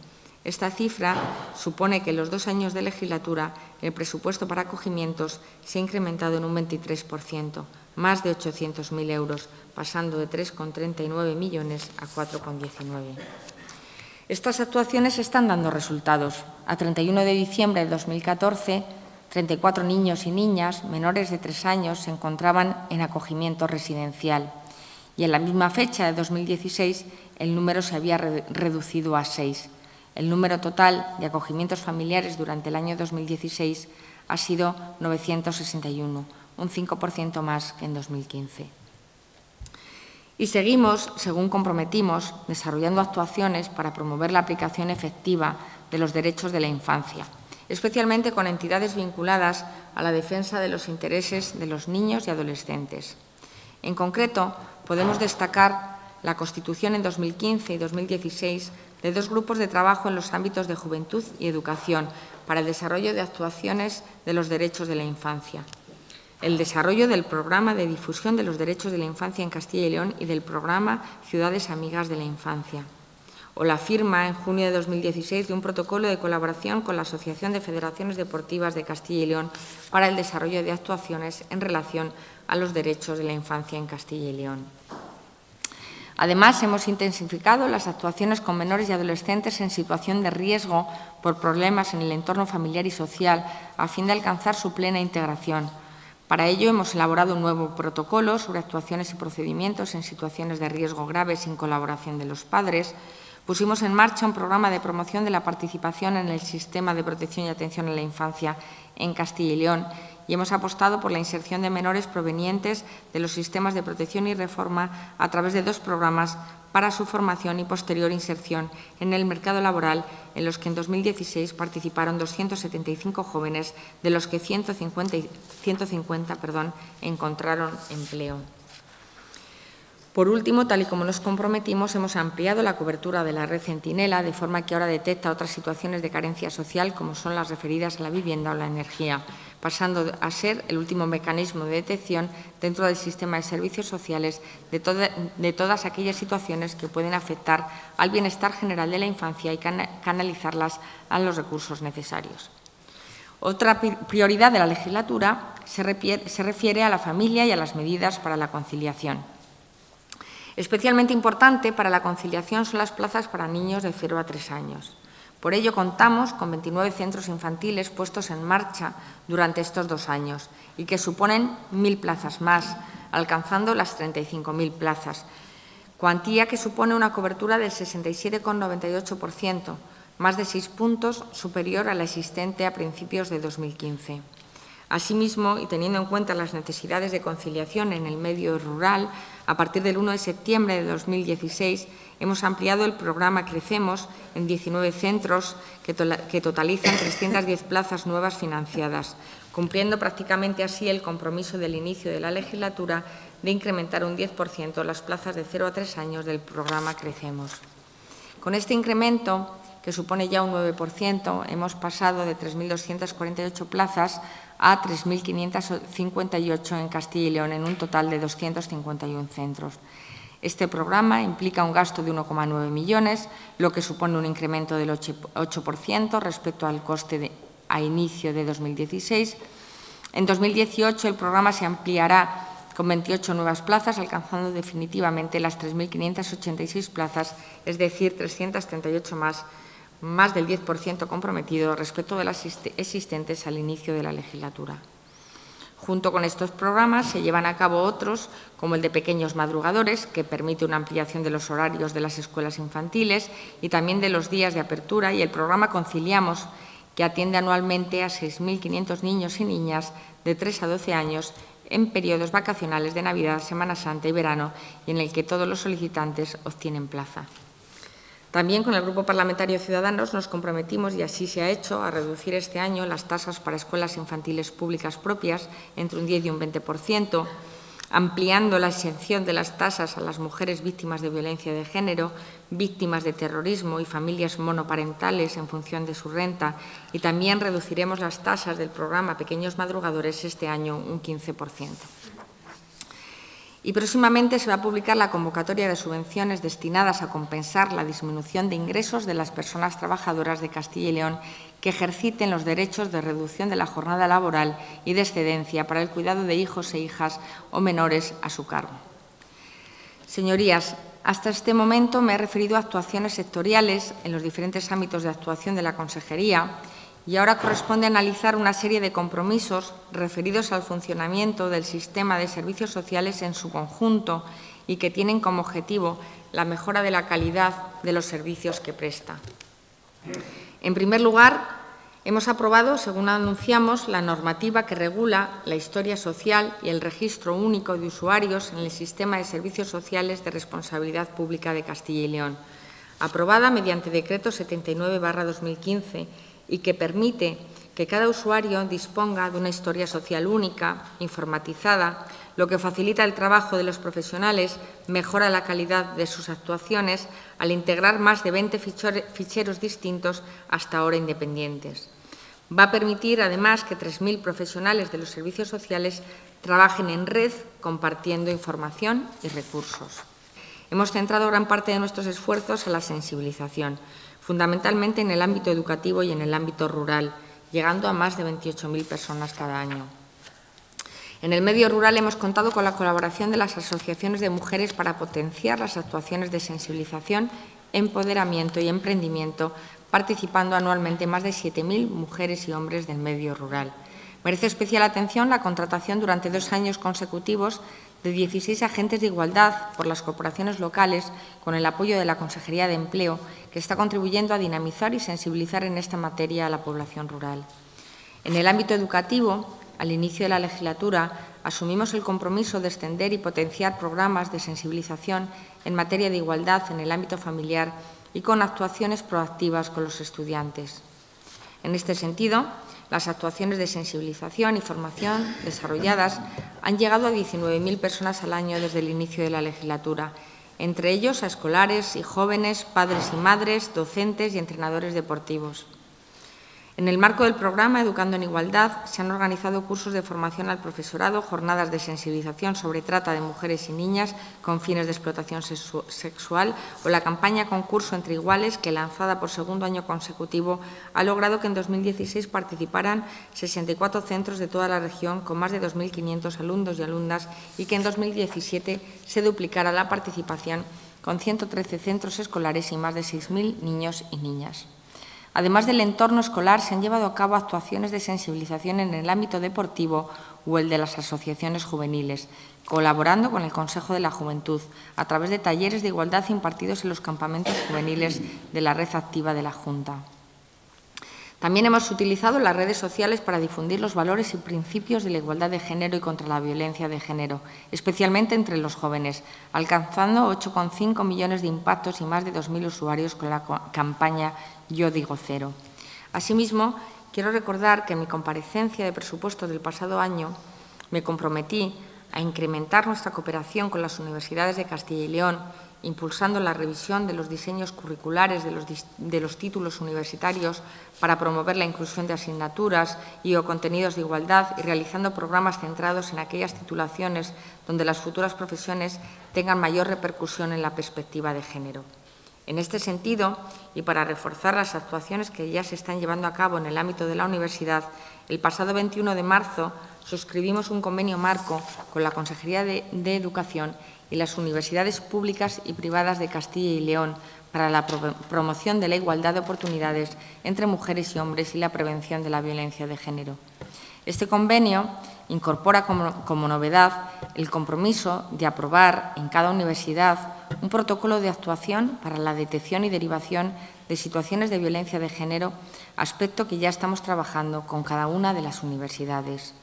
Esta cifra supone que en los 2 años de legislatura el presupuesto para acogimientos se ha incrementado en un 23%, más de 800.000 euros, pasando de 3,39 millones a 4,19. Estas actuaciones están dando resultados. A 31 de diciembre de 2014, 34 niños y niñas menores de 3 años se encontraban en acogimiento residencial. Y en la misma fecha de 2016, el número se había reducido a 6. El número total de acogimientos familiares durante el año 2016 ha sido 961, un 5% más que en 2015. Y seguimos, según comprometimos, desarrollando actuaciones para promover la aplicación efectiva de los derechos de la infancia, especialmente con entidades vinculadas a la defensa de los intereses de los niños y adolescentes. En concreto, podemos destacar la constitución en 2015 y 2016 de 2 grupos de trabajo en los ámbitos de juventud y educación para el desarrollo de actuaciones de los derechos de la infancia, el desarrollo del programa de difusión de los derechos de la infancia en Castilla y León y del programa Ciudades Amigas de la Infancia, o la firma en junio de 2016 de un protocolo de colaboración con la Asociación de Federaciones Deportivas de Castilla y León para el desarrollo de actuaciones en relación a los derechos de la infancia en Castilla y León. Además, hemos intensificado las actuaciones con menores y adolescentes en situación de riesgo por problemas en el entorno familiar y social a fin de alcanzar su plena integración. Para ello, hemos elaborado un nuevo protocolo sobre actuaciones y procedimientos en situaciones de riesgo grave sin colaboración de los padres. Pusimos en marcha un programa de promoción de la participación en el sistema de protección y atención a la infancia en Castilla y León y hemos apostado por la inserción de menores provenientes de los sistemas de protección y reforma a través de 2 programas para su formación y posterior inserción en el mercado laboral, en los que en 2016 participaron 275 jóvenes, de los que 150 encontraron empleo. Por último, tal y como nos comprometimos, hemos ampliado la cobertura de la red Centinela, de forma que ahora detecta otras situaciones de carencia social, como son las referidas a la vivienda o la energía, pasando a ser el último mecanismo de detección dentro del sistema de servicios sociales de todas aquellas situaciones que pueden afectar al bienestar general de la infancia y canalizarlas a los recursos necesarios. Otra prioridad de la legislatura se refiere a la familia y a las medidas para la conciliación. Especialmente importante para la conciliación son las plazas para niños de 0 a 3 años. Por ello, contamos con 29 centros infantiles puestos en marcha durante estos 2 años y que suponen 1.000 plazas más, alcanzando las 35.000 plazas, cuantía que supone una cobertura del 67,98%, más de 6 puntos superior a la existente a principios de 2015. Asimismo, y teniendo en cuenta las necesidades de conciliación en el medio rural, a partir del 1 de septiembre de 2016 hemos ampliado el programa Crecemos en 19 centros que totalizan 310 plazas nuevas financiadas, cumpliendo prácticamente así el compromiso del inicio de la legislatura de incrementar un 10% las plazas de 0 a 3 años del programa Crecemos. Con este incremento, que supone ya un 9%, hemos pasado de 3.248 plazas a 3.558 en Castilla y León, en un total de 251 centros. Este programa implica un gasto de 1,9 millones, lo que supone un incremento del 8% respecto al coste a inicio de 2016. En 2018 el programa se ampliará con 28 nuevas plazas, alcanzando definitivamente las 3.586 plazas, es decir, 338 más del 10% comprometido respecto de las existentes al inicio de la legislatura. Junto con estos programas se llevan a cabo otros, como el de pequeños madrugadores, que permite una ampliación de los horarios de las escuelas infantiles y también de los días de apertura, y el programa Conciliamos, que atiende anualmente a 6.500 niños y niñas de 3 a 12 años en periodos vacacionales de Navidad, Semana Santa y verano, y en el que todos los solicitantes obtienen plaza. También con el Grupo Parlamentario Ciudadanos nos comprometimos, y así se ha hecho, a reducir este año las tasas para escuelas infantiles públicas propias entre un 10 y un 20%, ampliando la exención de las tasas a las mujeres víctimas de violencia de género, víctimas de terrorismo y familias monoparentales en función de su renta, y también reduciremos las tasas del programa Pequeños Madrugadores este año un 15%. y próximamente se va a publicar la convocatoria de subvenciones destinadas a compensar la disminución de ingresos de las personas trabajadoras de Castilla y León que ejerciten los derechos de reducción de la jornada laboral y de excedencia para el cuidado de hijos e hijas o menores a su cargo. Señorías, hasta este momento me he referido a actuaciones sectoriales en los diferentes ámbitos de actuación de la Consejería y ahora corresponde analizar una serie de compromisos referidos al funcionamiento del sistema de servicios sociales en su conjunto y que tienen como objetivo la mejora de la calidad de los servicios que presta. En primer lugar, hemos aprobado, según anunciamos, la normativa que regula la historia social y el registro único de usuarios en el sistema de servicios sociales de responsabilidad pública de Castilla y León, aprobada mediante Decreto 79/2015 y que permite que cada usuario disponga de una historia social única, informatizada, lo que facilita el trabajo de los profesionales, mejora la calidad de sus actuaciones al integrar más de 20 ficheros distintos hasta ahora independientes. Va a permitir, además, que 3.000 profesionales de los servicios sociales trabajen en red compartiendo información y recursos. Hemos centrado gran parte de nuestros esfuerzos en la sensibilización, fundamentalmente en el ámbito educativo y en el ámbito rural, llegando a más de 28.000 personas cada año. En el medio rural hemos contado con la colaboración de las asociaciones de mujeres para potenciar las actuaciones de sensibilización, empoderamiento y emprendimiento, participando anualmente más de 7.000 mujeres y hombres del medio rural. Merece especial atención la contratación durante 2 años consecutivos de 16 agentes de igualdad por las corporaciones locales, con el apoyo de la Consejería de Empleo, que está contribuyendo a dinamizar y sensibilizar en esta materia a la población rural. En el ámbito educativo, al inicio de la legislatura, asumimos el compromiso de extender y potenciar programas de sensibilización en materia de igualdad en el ámbito familiar y con actuaciones proactivas con los estudiantes. En este sentido, las actuaciones de sensibilización y formación desarrolladas han llegado a 19.000 personas al año desde el inicio de la legislatura, entre ellos a escolares y jóvenes, padres y madres, docentes y entrenadores deportivos. En el marco del programa Educando en Igualdad se han organizado cursos de formación al profesorado, jornadas de sensibilización sobre trata de mujeres y niñas con fines de explotación sexual o la campaña Concurso entre Iguales, que, lanzada por segundo año consecutivo, ha logrado que en 2016 participaran 64 centros de toda la región con más de 2.500 alumnos y alumnas y que en 2017 se duplicara la participación con 113 centros escolares y más de 6.000 niños y niñas. Además del entorno escolar, se han llevado a cabo actuaciones de sensibilización en el ámbito deportivo o el de las asociaciones juveniles, colaborando con el Consejo de la Juventud a través de talleres de igualdad impartidos en los campamentos juveniles de la red activa de la Junta. También hemos utilizado las redes sociales para difundir los valores y principios de la igualdad de género y contra la violencia de género, especialmente entre los jóvenes, alcanzando 8,5 millones de impactos y más de 2.000 usuarios con la campaña Yo digo cero. Asimismo, quiero recordar que en mi comparecencia de presupuestos del pasado año me comprometí a incrementar nuestra cooperación con las universidades de Castilla y León, impulsando la revisión de los diseños curriculares de los títulos universitarios para promover la inclusión de asignaturas y o contenidos de igualdad y realizando programas centrados en aquellas titulaciones donde las futuras profesiones tengan mayor repercusión en la perspectiva de género. En este sentido, y para reforzar las actuaciones que ya se están llevando a cabo en el ámbito de la universidad, el pasado 21 de marzo suscribimos un convenio marco con la Consejería de Educación y las universidades públicas y privadas de Castilla y León para la promoción de la igualdad de oportunidades entre mujeres y hombres y la prevención de la violencia de género. Este convenio incorpora como novedad el compromiso de aprobar en cada universidad un protocolo de actuación para la detección y derivación de situaciones de violencia de género, aspecto que ya estamos trabajando con cada una de las universidades.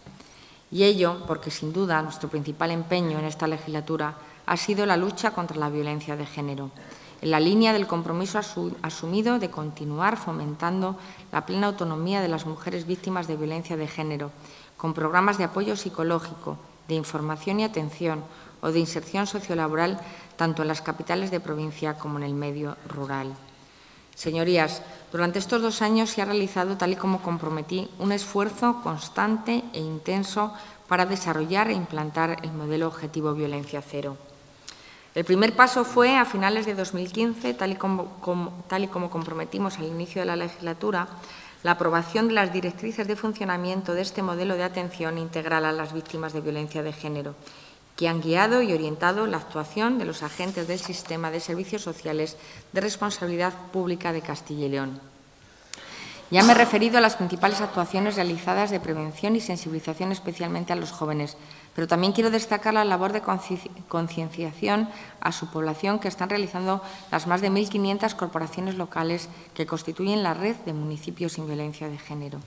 Y ello porque, sin duda, nuestro principal empeño en esta legislatura ha sido la lucha contra la violencia de género, en la línea del compromiso asumido de continuar fomentando la plena autonomía de las mujeres víctimas de violencia de género, con programas de apoyo psicológico, de información y atención o de inserción sociolaboral tanto en las capitales de provincia como en el medio rural. Señorías, durante estos 2 años se ha realizado, tal y como comprometí, un esfuerzo constante e intenso para desarrollar e implantar el modelo objetivo violencia cero. El primer paso fue, a finales de 2015, tal y como comprometimos al inicio de la legislatura, la aprobación de las directrices de funcionamiento de este modelo de atención integral a las víctimas de violencia de género, que han guiado y orientado la actuación de los agentes del sistema de servicios sociales de responsabilidad pública de Castilla y León. Ya me he referido a las principales actuaciones realizadas de prevención y sensibilización especialmente a los jóvenes, pero también quiero destacar la labor de concienciación a su población que están realizando las más de 1.500 corporaciones locales que constituyen la red de municipios sin violencia de género.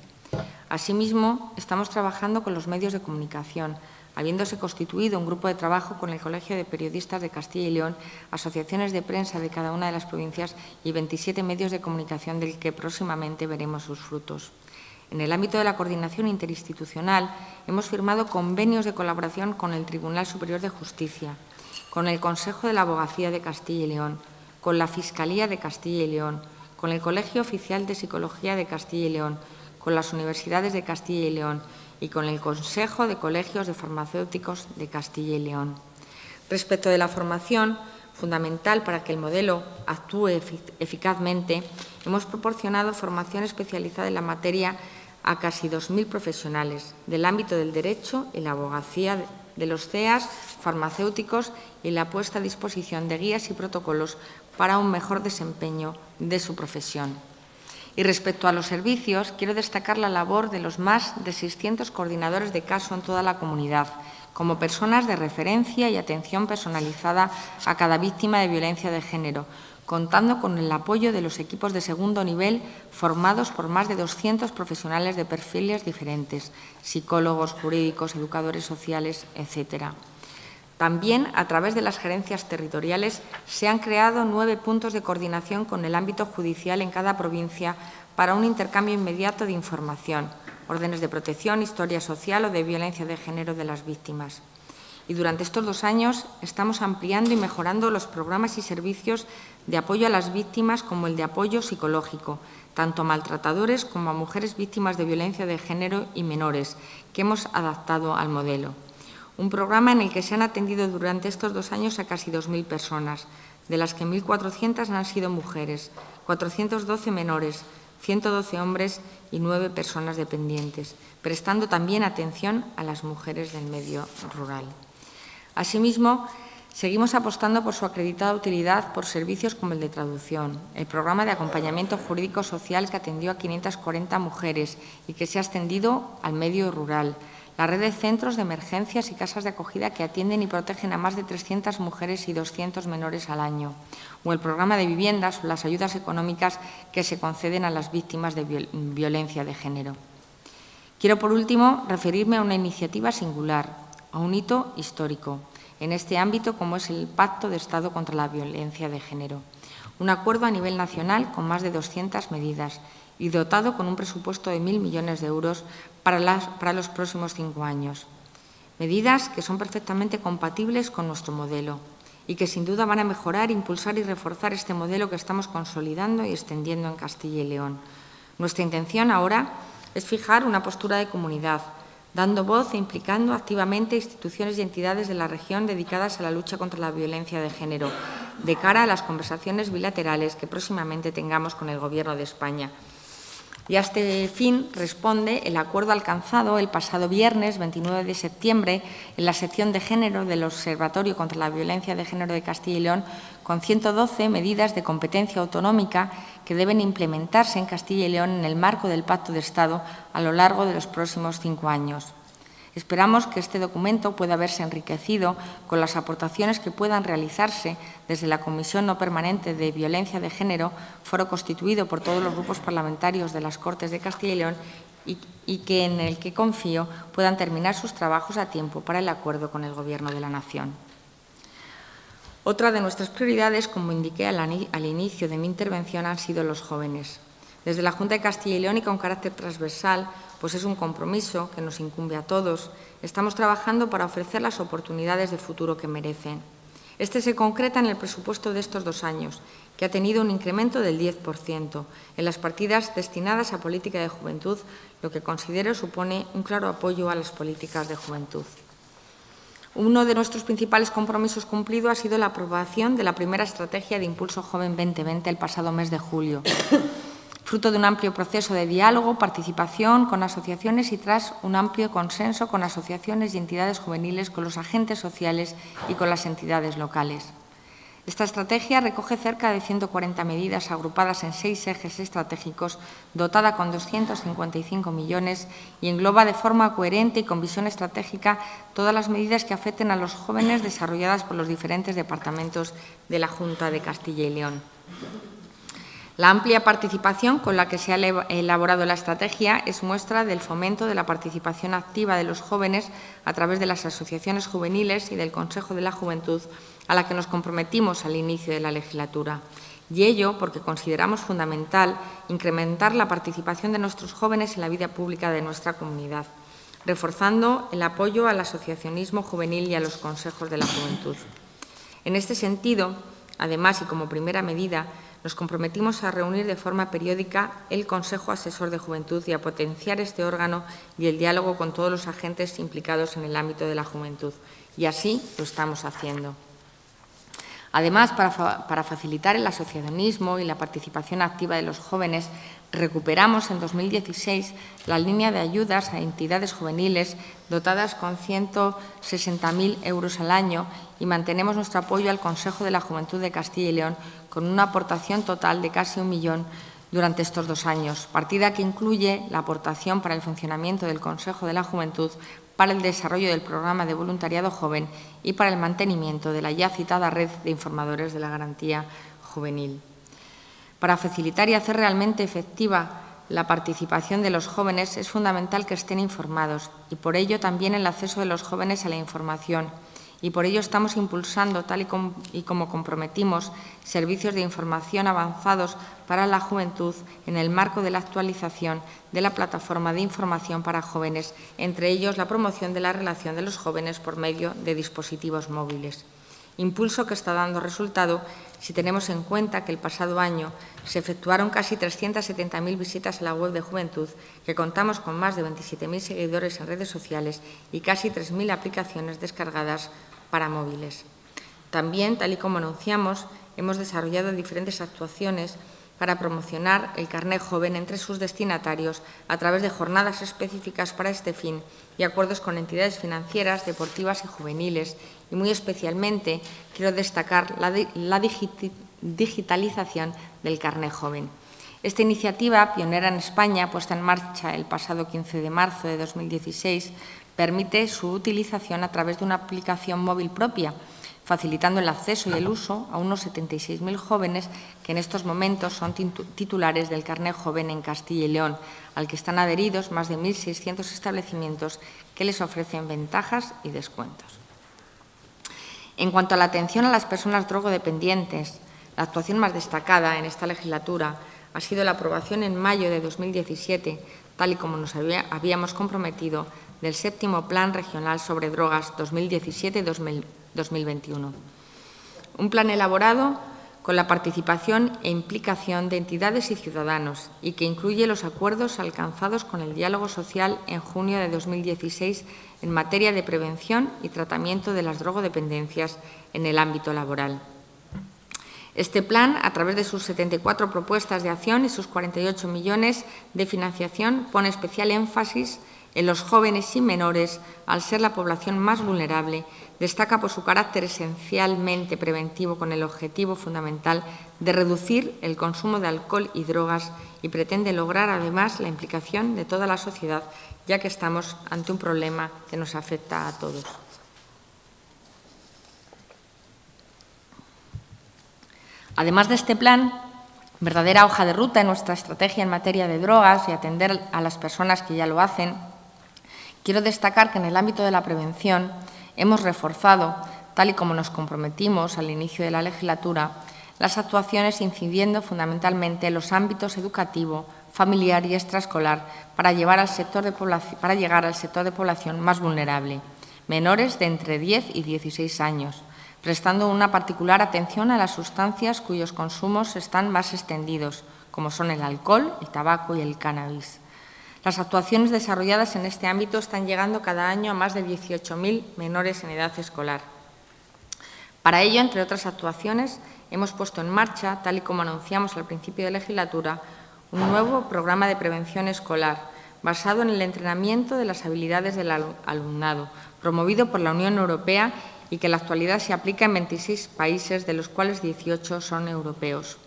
Asimismo, estamos trabajando con los medios de comunicación, habiéndose constituido un grupo de trabajo con el Colegio de Periodistas de Castilla y León, asociaciones de prensa de cada una de las provincias y 27 medios de comunicación del que próximamente veremos sus frutos. En el ámbito de la coordinación interinstitucional, hemos firmado convenios de colaboración con el Tribunal Superior de Justicia, con el Consejo de la Abogacía de Castilla y León, con la Fiscalía de Castilla y León, con el Colegio Oficial de Psicología de Castilla y León, con las Universidades de Castilla y León, y con el Consejo de Colegios de Farmacéuticos de Castilla y León. Respecto de la formación, fundamental para que el modelo actúe eficazmente, hemos proporcionado formación especializada en la materia a casi 2.000 profesionales del ámbito del derecho y la abogacía de los CEAS, farmacéuticos y la puesta a disposición de guías y protocolos para un mejor desempeño de su profesión. Y respecto a los servicios, quiero destacar la labor de los más de 600 coordinadores de caso en toda la comunidad, como personas de referencia y atención personalizada a cada víctima de violencia de género, contando con el apoyo de los equipos de segundo nivel formados por más de 200 profesionales de perfiles diferentes, psicólogos, jurídicos, educadores sociales, etc. También, a través de las gerencias territoriales, se han creado 9 puntos de coordinación con el ámbito judicial en cada provincia para un intercambio inmediato de información, órdenes de protección, historia social o de violencia de género de las víctimas. Y durante estos 2 años estamos ampliando y mejorando los programas y servicios de apoyo a las víctimas como el de apoyo psicológico, tanto a maltratadores como a mujeres víctimas de violencia de género y menores, que hemos adaptado al modelo. Un programa en el que se han atendido durante estos 2 años a casi 2.000 personas, de las que 1.400 han sido mujeres, 412 menores, 112 hombres y 9 personas dependientes, prestando también atención a las mujeres del medio rural. Asimismo, seguimos apostando por su acreditada utilidad por servicios como el de traducción, el programa de acompañamiento jurídico social que atendió a 540 mujeres y que se ha extendido al medio rural, la red de centros de emergencias y casas de acogida que atienden y protegen a más de 300 mujeres y 200 menores al año, o el programa de viviendas o las ayudas económicas que se conceden a las víctimas de violencia de género. Quiero, por último, referirme a una iniciativa singular, a un hito histórico, en este ámbito como es el Pacto de Estado contra la Violencia de Género, un acuerdo a nivel nacional con más de 200 medidas y dotado con un presupuesto de 1.000 millones de euros para los próximos 5 años. Medidas que son perfectamente compatibles con nuestro modelo y que sin duda van a mejorar, impulsar y reforzar este modelo que estamos consolidando y extendiendo en Castilla y León. Nuestra intención ahora es fijar una postura de comunidad, dando voz e implicando activamente instituciones y entidades de la región dedicadas a la lucha contra la violencia de género, de cara a las conversaciones bilaterales que próximamente tengamos con el Gobierno de España. Y a este fin responde el acuerdo alcanzado el pasado viernes 29 de septiembre en la sección de género del Observatorio contra la Violencia de Género de Castilla y León con 112 medidas de competencia autonómica que deben implementarse en Castilla y León en el marco del Pacto de Estado a lo largo de los próximos 5 años. Esperamos que este documento pueda verse enriquecido con las aportaciones que puedan realizarse desde la Comisión No Permanente de Violencia de Género, foro constituido por todos los grupos parlamentarios de las Cortes de Castilla y León y que en el que confío puedan terminar sus trabajos a tiempo para el acuerdo con el Gobierno de la Nación. Otra de nuestras prioridades, como indiqué al inicio de mi intervención, han sido los jóvenes. Desde la Junta de Castilla y León y con carácter transversal, pues es un compromiso que nos incumbe a todos. Estamos trabajando para ofrecer las oportunidades de futuro que merecen. Este se concreta en el presupuesto de estos dos años, que ha tenido un incremento del 10% en las partidas destinadas a política de juventud, lo que considero supone un claro apoyo a las políticas de juventud. Uno de nuestros principales compromisos cumplido ha sido la aprobación de la primera estrategia de Impulso Joven 2020 el pasado mes de julio, fruto de un amplio proceso de diálogo, participación con asociaciones y tras un amplio consenso con asociaciones y entidades juveniles, con los agentes sociales y con las entidades locales. Esta estrategia recoge cerca de 140 medidas agrupadas en 6 ejes estratégicos, dotada con 255 millones y engloba de forma coherente y con visión estratégica todas las medidas que afecten a los jóvenes desarrolladas por los diferentes departamentos de la Junta de Castilla y León. La amplia participación con la que se ha elaborado la estrategia es muestra del fomento de la participación activa de los jóvenes a través de las asociaciones juveniles y del Consejo de la Juventud a la que nos comprometimos al inicio de la legislatura. Y ello porque consideramos fundamental incrementar la participación de nuestros jóvenes en la vida pública de nuestra comunidad, reforzando el apoyo al asociacionismo juvenil y a los consejos de la juventud. En este sentido, además y como primera medida, nos comprometimos a reunir de forma periódica el Consejo Asesor de Juventud y a potenciar este órgano y el diálogo con todos los agentes implicados en el ámbito de la juventud. Y así lo estamos haciendo. Además, para facilitar el asociacionismo y la participación activa de los jóvenes, recuperamos en 2016 la línea de ayudas a entidades juveniles dotadas con 160.000 euros al año y mantenemos nuestro apoyo al Consejo de la Juventud de Castilla y León con una aportación total de casi 1 millón durante estos 2 años, partida que incluye la aportación para el funcionamiento del Consejo de la Juventud, para el desarrollo del programa de voluntariado joven y para el mantenimiento de la ya citada red de informadores de la garantía juvenil. Para facilitar y hacer realmente efectiva la participación de los jóvenes es fundamental que estén informados y por ello también el acceso de los jóvenes a la información. Y por ello estamos impulsando, tal y como comprometimos, servicios de información avanzados para la juventud en el marco de la actualización de la plataforma de información para jóvenes, entre ellos la promoción de la relación de los jóvenes por medio de dispositivos móviles. Impulso que está dando resultado si tenemos en cuenta que el pasado año se efectuaron casi 370.000 visitas a la web de juventud, que contamos con más de 27.000 seguidores en redes sociales y casi 3.000 aplicaciones descargadas para móviles. También, tal y como anunciamos, hemos desarrollado diferentes actuaciones para promocionar el carné joven entre sus destinatarios a través de jornadas específicas para este fin y acuerdos con entidades financieras, deportivas y juveniles. Y muy especialmente quiero destacar la digitalización del carné joven. Esta iniciativa, pionera en España, puesta en marcha el pasado 15 de marzo de 2016, permite su utilización a través de una aplicación móvil propia, facilitando el acceso y el uso a unos 76.000 jóvenes que en estos momentos son titulares del carné joven en Castilla y León, al que están adheridos más de 1.600 establecimientos que les ofrecen ventajas y descuentos. En cuanto a la atención a las personas drogodependientes, la actuación más destacada en esta legislatura ha sido la aprobación en mayo de 2017, tal y como nos habíamos comprometido, del 7º Plan Regional sobre Drogas 2017-2021. Un plan elaborado con la participación e implicación de entidades y ciudadanos y que incluye los acuerdos alcanzados con el diálogo social en junio de 2016 en materia de prevención y tratamiento de las drogodependencias en el ámbito laboral. Este plan, a través de sus 74 propuestas de acción y sus 48 millones de financiación, pone especial énfasis en los jóvenes y menores, al ser la población más vulnerable, destaca por su carácter esencialmente preventivo con el objetivo fundamental de reducir el consumo de alcohol y drogas y pretende lograr además la implicación de toda la sociedad, ya que estamos ante un problema que nos afecta a todos. Además de este plan, verdadera hoja de ruta en nuestra estrategia en materia de drogas y atender a las personas que ya lo hacen, quiero destacar que en el ámbito de la prevención hemos reforzado, tal y como nos comprometimos al inicio de la legislatura, las actuaciones incidiendo fundamentalmente en los ámbitos educativo, familiar y extraescolar para llegar al sector de población más vulnerable, menores de entre 10 y 16 años, prestando una particular atención a las sustancias cuyos consumos están más extendidos, como son el alcohol, el tabaco y el cannabis. Las actuaciones desarrolladas en este ámbito están llegando cada año a más de 18.000 menores en edad escolar. Para ello, entre otras actuaciones, hemos puesto en marcha, tal y como anunciamos al principio de legislatura, un nuevo programa de prevención escolar, basado en el entrenamiento de las habilidades del alumnado, promovido por la Unión Europea y que en la actualidad se aplica en 26 países, de los cuales 18 son europeos.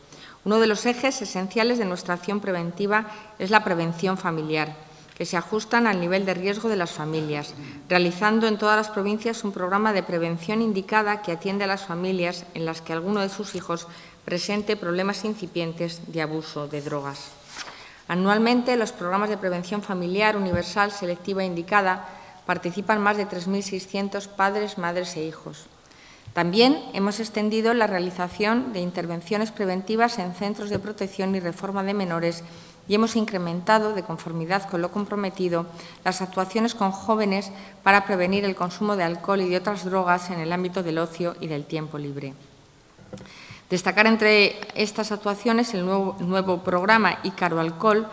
Uno de los ejes esenciales de nuestra acción preventiva es la prevención familiar, que se ajustan al nivel de riesgo de las familias, realizando en todas las provincias un programa de prevención indicada que atiende a las familias en las que alguno de sus hijos presente problemas incipientes de abuso de drogas. Anualmente, los programas de prevención familiar universal, selectiva e indicada participan más de 3.600 padres, madres e hijos. También hemos extendido la realización de intervenciones preventivas en centros de protección y reforma de menores y hemos incrementado, de conformidad con lo comprometido, las actuaciones con jóvenes para prevenir el consumo de alcohol y de otras drogas en el ámbito del ocio y del tiempo libre. Destacar entre estas actuaciones el nuevo programa Ícaro Alcohol,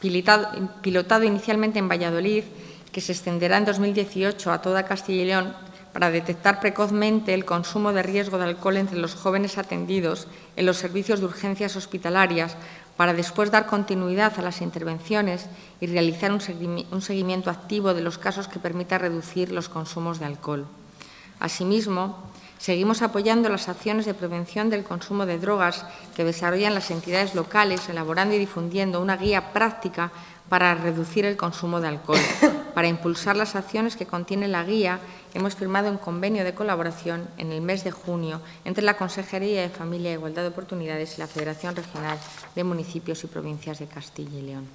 pilotado inicialmente en Valladolid, que se extenderá en 2018 a toda Castilla y León, para detectar precozmente el consumo de riesgo de alcohol entre los jóvenes atendidos en los servicios de urgencias hospitalarias, para después dar continuidad a las intervenciones y realizar un seguimiento activo de los casos que permita reducir los consumos de alcohol. Asimismo, seguimos apoyando las acciones de prevención del consumo de drogas que desarrollan las entidades locales, elaborando y difundiendo una guía práctica para reducir el consumo de alcohol. Para impulsar las acciones que contiene la guía, hemos firmado un convenio de colaboración en el mes de junio entre la Consejería de Familia e Igualdad de Oportunidades y la Federación Regional de Municipios y Provincias de Castilla y León.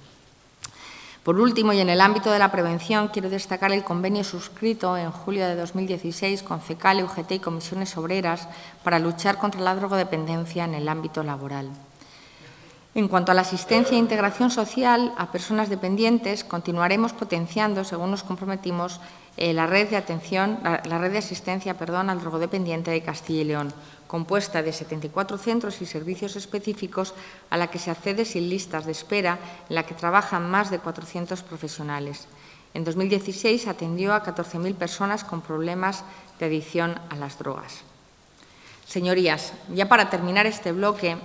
Por último, y en el ámbito de la prevención, quiero destacar el convenio suscrito en julio de 2016 con CECAL, UGT y Comisiones Obreras para luchar contra la drogodependencia en el ámbito laboral. En cuanto a la asistencia e integración social a personas dependientes, continuaremos potenciando, según nos comprometimos, la red de asistencia al drogodependiente de Castilla y León, compuesta de 74 centros y servicios específicos a la que se accede sin listas de espera, en la que trabajan más de 400 profesionales. En 2016 atendió a 14.000 personas con problemas de adicción a las drogas. Señorías, ya para terminar este bloque,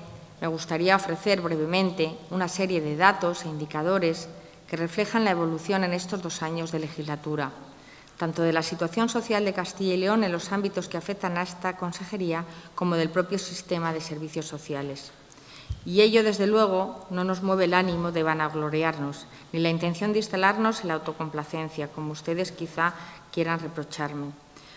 me gustaría ofrecer brevemente una serie de datos e indicadores que reflejan la evolución en estos 2 años de legislatura, tanto de la situación social de Castilla y León en los ámbitos que afectan a esta consejería como del propio sistema de servicios sociales. Y ello, desde luego, no nos mueve el ánimo de vanagloriarnos, ni la intención de instalarnos en la autocomplacencia, como ustedes quizá quieran reprocharme.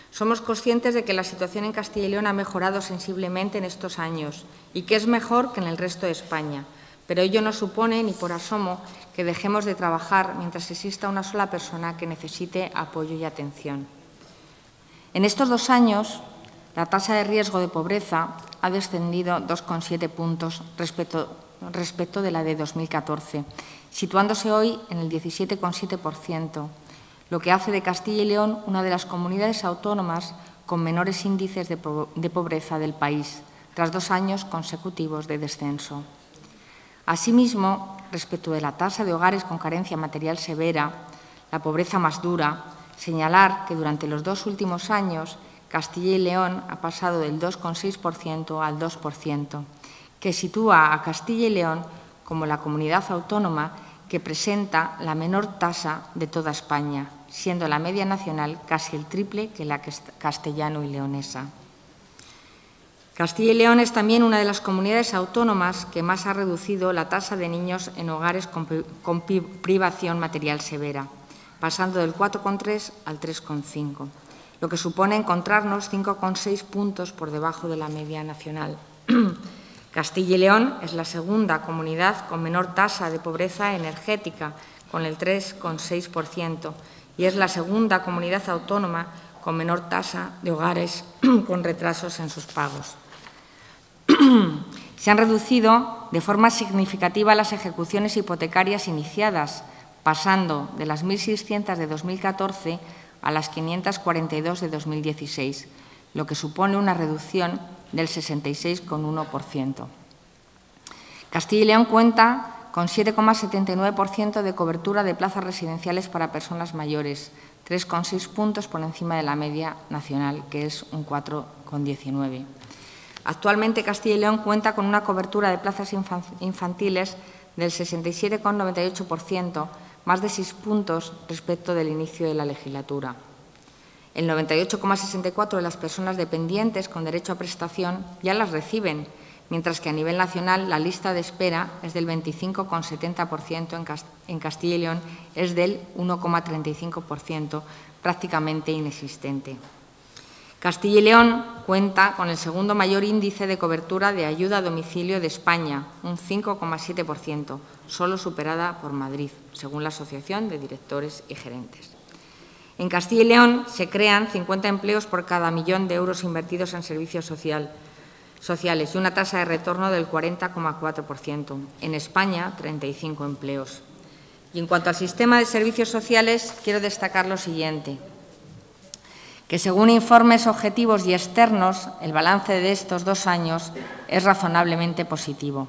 Somos conscientes de que la situación en Castilla y León ha mejorado sensiblemente en estos años y que es mejor que en el resto de España, pero ello no supone, ni por asomo, que dejemos de trabajar mientras exista una sola persona que necesite apoyo y atención. En estos 2 años, la tasa de riesgo de pobreza ha descendido 2,7 puntos respecto de la de 2014, situándose hoy en el 17,7%, lo que hace de Castilla y León una de las comunidades autónomas con menores índices de pobreza del país, tras 2 años consecutivos de descenso. Asimismo, respecto de la tasa de hogares con carencia material severa, la pobreza más dura, señalar que durante los 2 últimos años Castilla y León ha pasado del 2,6% al 2%, que sitúa a Castilla y León como la comunidad autónoma que presenta la menor tasa de toda España, siendo la media nacional casi el triple que la castellano y leonesa. Castilla y León es también una de las comunidades autónomas que más ha reducido la tasa de niños en hogares con privación material severa, pasando del 4,3 al 3,5, lo que supone encontrarnos 5,6 puntos por debajo de la media nacional. Castilla y León es la segunda comunidad con menor tasa de pobreza energética, con el 3,6%, y es la segunda comunidad autónoma con menor tasa de hogares con retrasos en sus pagos. Se han reducido de forma significativa las ejecuciones hipotecarias iniciadas, pasando de las 1.600 de 2014 a las 542 de 2016, lo que supone una reducción del 66,1%. Castilla y León cuenta con 7,79% de cobertura de plazas residenciales para personas mayores, 3,6 puntos por encima de la media nacional, que es un 4,19. Actualmente, Castilla y León cuenta con una cobertura de plazas infantiles del 67,98%, más de 6 puntos respecto del inicio de la legislatura. El 98,64% de las personas dependientes con derecho a prestación ya las reciben, mientras que a nivel nacional la lista de espera es del 25,70%, en Castilla y León es del 1,35%, prácticamente inexistente. Castilla y León cuenta con el segundo mayor índice de cobertura de ayuda a domicilio de España, un 5,7%, solo superada por Madrid, según la Asociación de Directores y Gerentes. En Castilla y León se crean 50 empleos por cada millón de euros invertidos en servicios sociales y una tasa de retorno del 40,4%. En España, 35 empleos. Y en cuanto al sistema de servicios sociales, quiero destacar lo siguiente, que según informes objetivos y externos, el balance de estos 2 años es razonablemente positivo.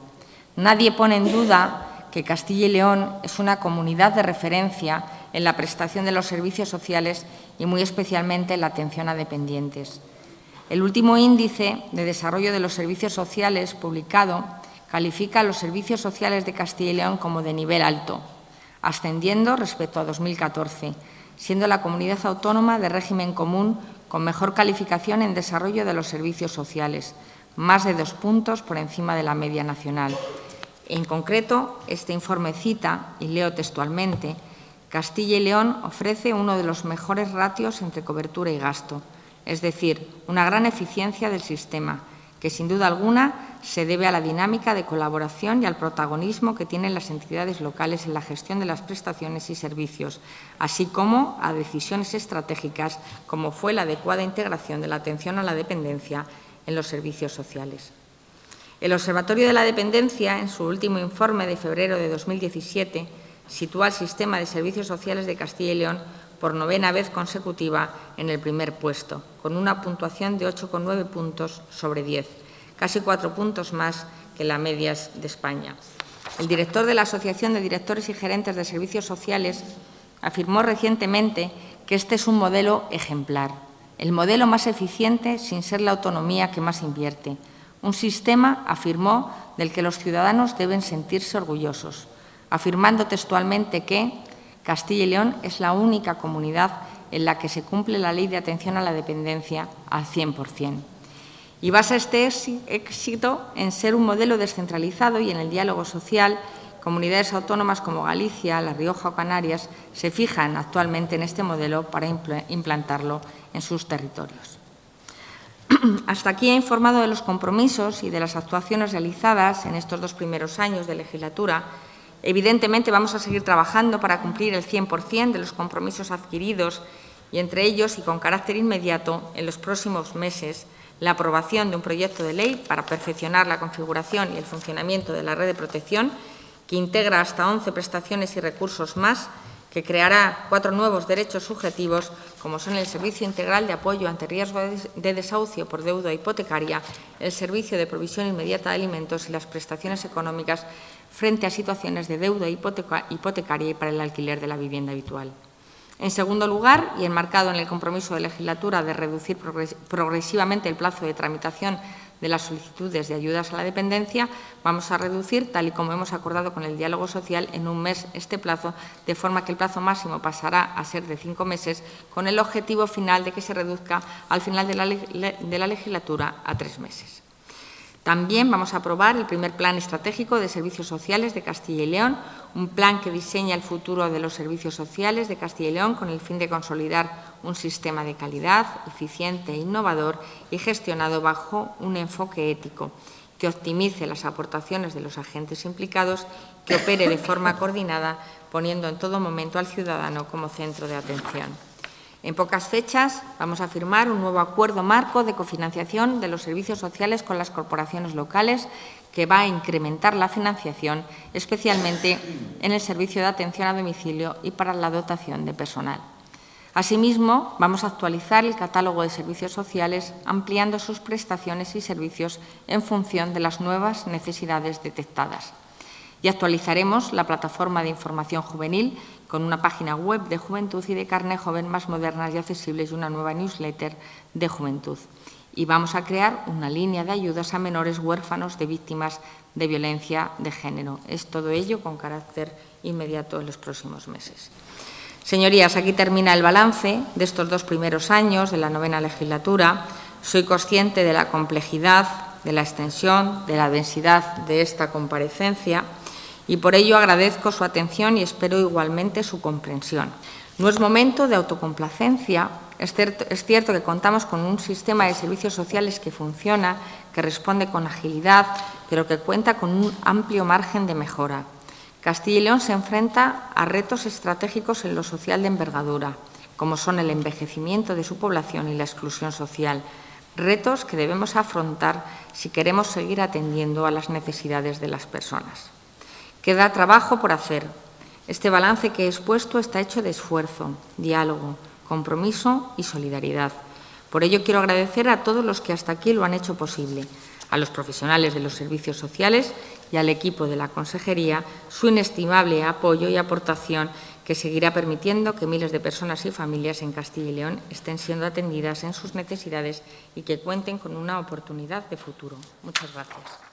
Nadie pone en duda que Castilla y León es una comunidad de referencia en la prestación de los servicios sociales y, muy especialmente, en la atención a dependientes. El último índice de desarrollo de los servicios sociales publicado califica a los servicios sociales de Castilla y León como de nivel alto, ascendiendo respecto a 2014, siendo la comunidad autónoma de régimen común con mejor calificación en desarrollo de los servicios sociales, más de 2 puntos por encima de la media nacional. En concreto, este informe cita, y leo textualmente, Castilla y León ofrece uno de los mejores ratios entre cobertura y gasto, es decir, una gran eficiencia del sistema, que sin duda alguna se debe a la dinámica de colaboración y al protagonismo que tienen las entidades locales en la gestión de las prestaciones y servicios, así como a decisiones estratégicas como fue la adecuada integración de la atención a la dependencia en los servicios sociales. El Observatorio de la Dependencia, en su último informe de febrero de 2017, sitúa al sistema de servicios sociales de Castilla y León por 9ª vez consecutiva en el primer puesto, con una puntuación de 8,9 puntos sobre 10, casi 4 puntos más que la media de España. El director de la Asociación de Directores y Gerentes de Servicios Sociales afirmó recientemente que este es un modelo ejemplar, el modelo más eficiente sin ser la autonomía que más invierte. Un sistema, afirmó, del que los ciudadanos deben sentirse orgullosos, afirmando textualmente que Castilla y León es la única comunidad en la que se cumple la Ley de Atención a la Dependencia al 100%. Y basa este éxito en ser un modelo descentralizado y en el diálogo social, comunidades autónomas como Galicia, La Rioja o Canarias se fijan actualmente en este modelo para implantarlo en sus territorios. Hasta aquí he informado de los compromisos y de las actuaciones realizadas en estos 2 primeros años de legislatura. Evidentemente, vamos a seguir trabajando para cumplir el 100% de los compromisos adquiridos y, entre ellos y con carácter inmediato, en los próximos meses, la aprobación de un proyecto de ley para perfeccionar la configuración y el funcionamiento de la red de protección, que integra hasta 11 prestaciones y recursos más, que creará 4 nuevos derechos subjetivos, como son el Servicio Integral de Apoyo ante Riesgo de Desahucio por Deuda Hipotecaria, el Servicio de Provisión Inmediata de Alimentos y las prestaciones económicas frente a situaciones de deuda hipotecaria y para el alquiler de la vivienda habitual. En segundo lugar, y enmarcado en el compromiso de legislatura de reducir progresivamente el plazo de tramitación de las solicitudes de ayudas a la dependencia, vamos a reducir, tal y como hemos acordado con el diálogo social, en 1 mes este plazo, de forma que el plazo máximo pasará a ser de 5 meses, con el objetivo final de que se reduzca al final de la legislatura a 3 meses. También vamos a aprobar el primer plan estratégico de servicios sociales de Castilla y León, un plan que diseña el futuro de los servicios sociales de Castilla y León con el fin de consolidar un sistema de calidad, eficiente, innovador y gestionado bajo un enfoque ético, que optimice las aportaciones de los agentes implicados, que opere de forma coordinada, poniendo en todo momento al ciudadano como centro de atención. En pocas fechas vamos a firmar un nuevo acuerdo marco de cofinanciación de los servicios sociales con las corporaciones locales, que va a incrementar la financiación, especialmente en el servicio de atención a domicilio y para la dotación de personal. Asimismo, vamos a actualizar el catálogo de servicios sociales, ampliando sus prestaciones y servicios en función de las nuevas necesidades detectadas. Y actualizaremos la plataforma de información juvenil con una página web de juventud y de carné joven más modernas y accesibles y una nueva newsletter de juventud. Y vamos a crear una línea de ayudas a menores huérfanos de víctimas de violencia de género. Es todo ello con carácter inmediato en los próximos meses. Señorías, aquí termina el balance de estos dos primeros años de la novena legislatura. Soy consciente de la complejidad, de la extensión, de la densidad de esta comparecencia y por ello agradezco su atención y espero igualmente su comprensión. No es momento de autocomplacencia. Es cierto que contamos con un sistema de servicios sociales que funciona, que responde con agilidad, pero que cuenta con un amplio margen de mejora. Castilla y León se enfrenta a retos estratégicos en lo social de envergadura, como son el envejecimiento de su población y la exclusión social, retos que debemos afrontar si queremos seguir atendiendo a las necesidades de las personas. Queda trabajo por hacer. Este balance que he expuesto está hecho de esfuerzo, diálogo, compromiso y solidaridad. Por ello, quiero agradecer a todos los que hasta aquí lo han hecho posible, a los profesionales de los servicios sociales y al equipo de la Consejería, su inestimable apoyo y aportación que seguirá permitiendo que miles de personas y familias en Castilla y León estén siendo atendidas en sus necesidades y que cuenten con una oportunidad de futuro. Muchas gracias.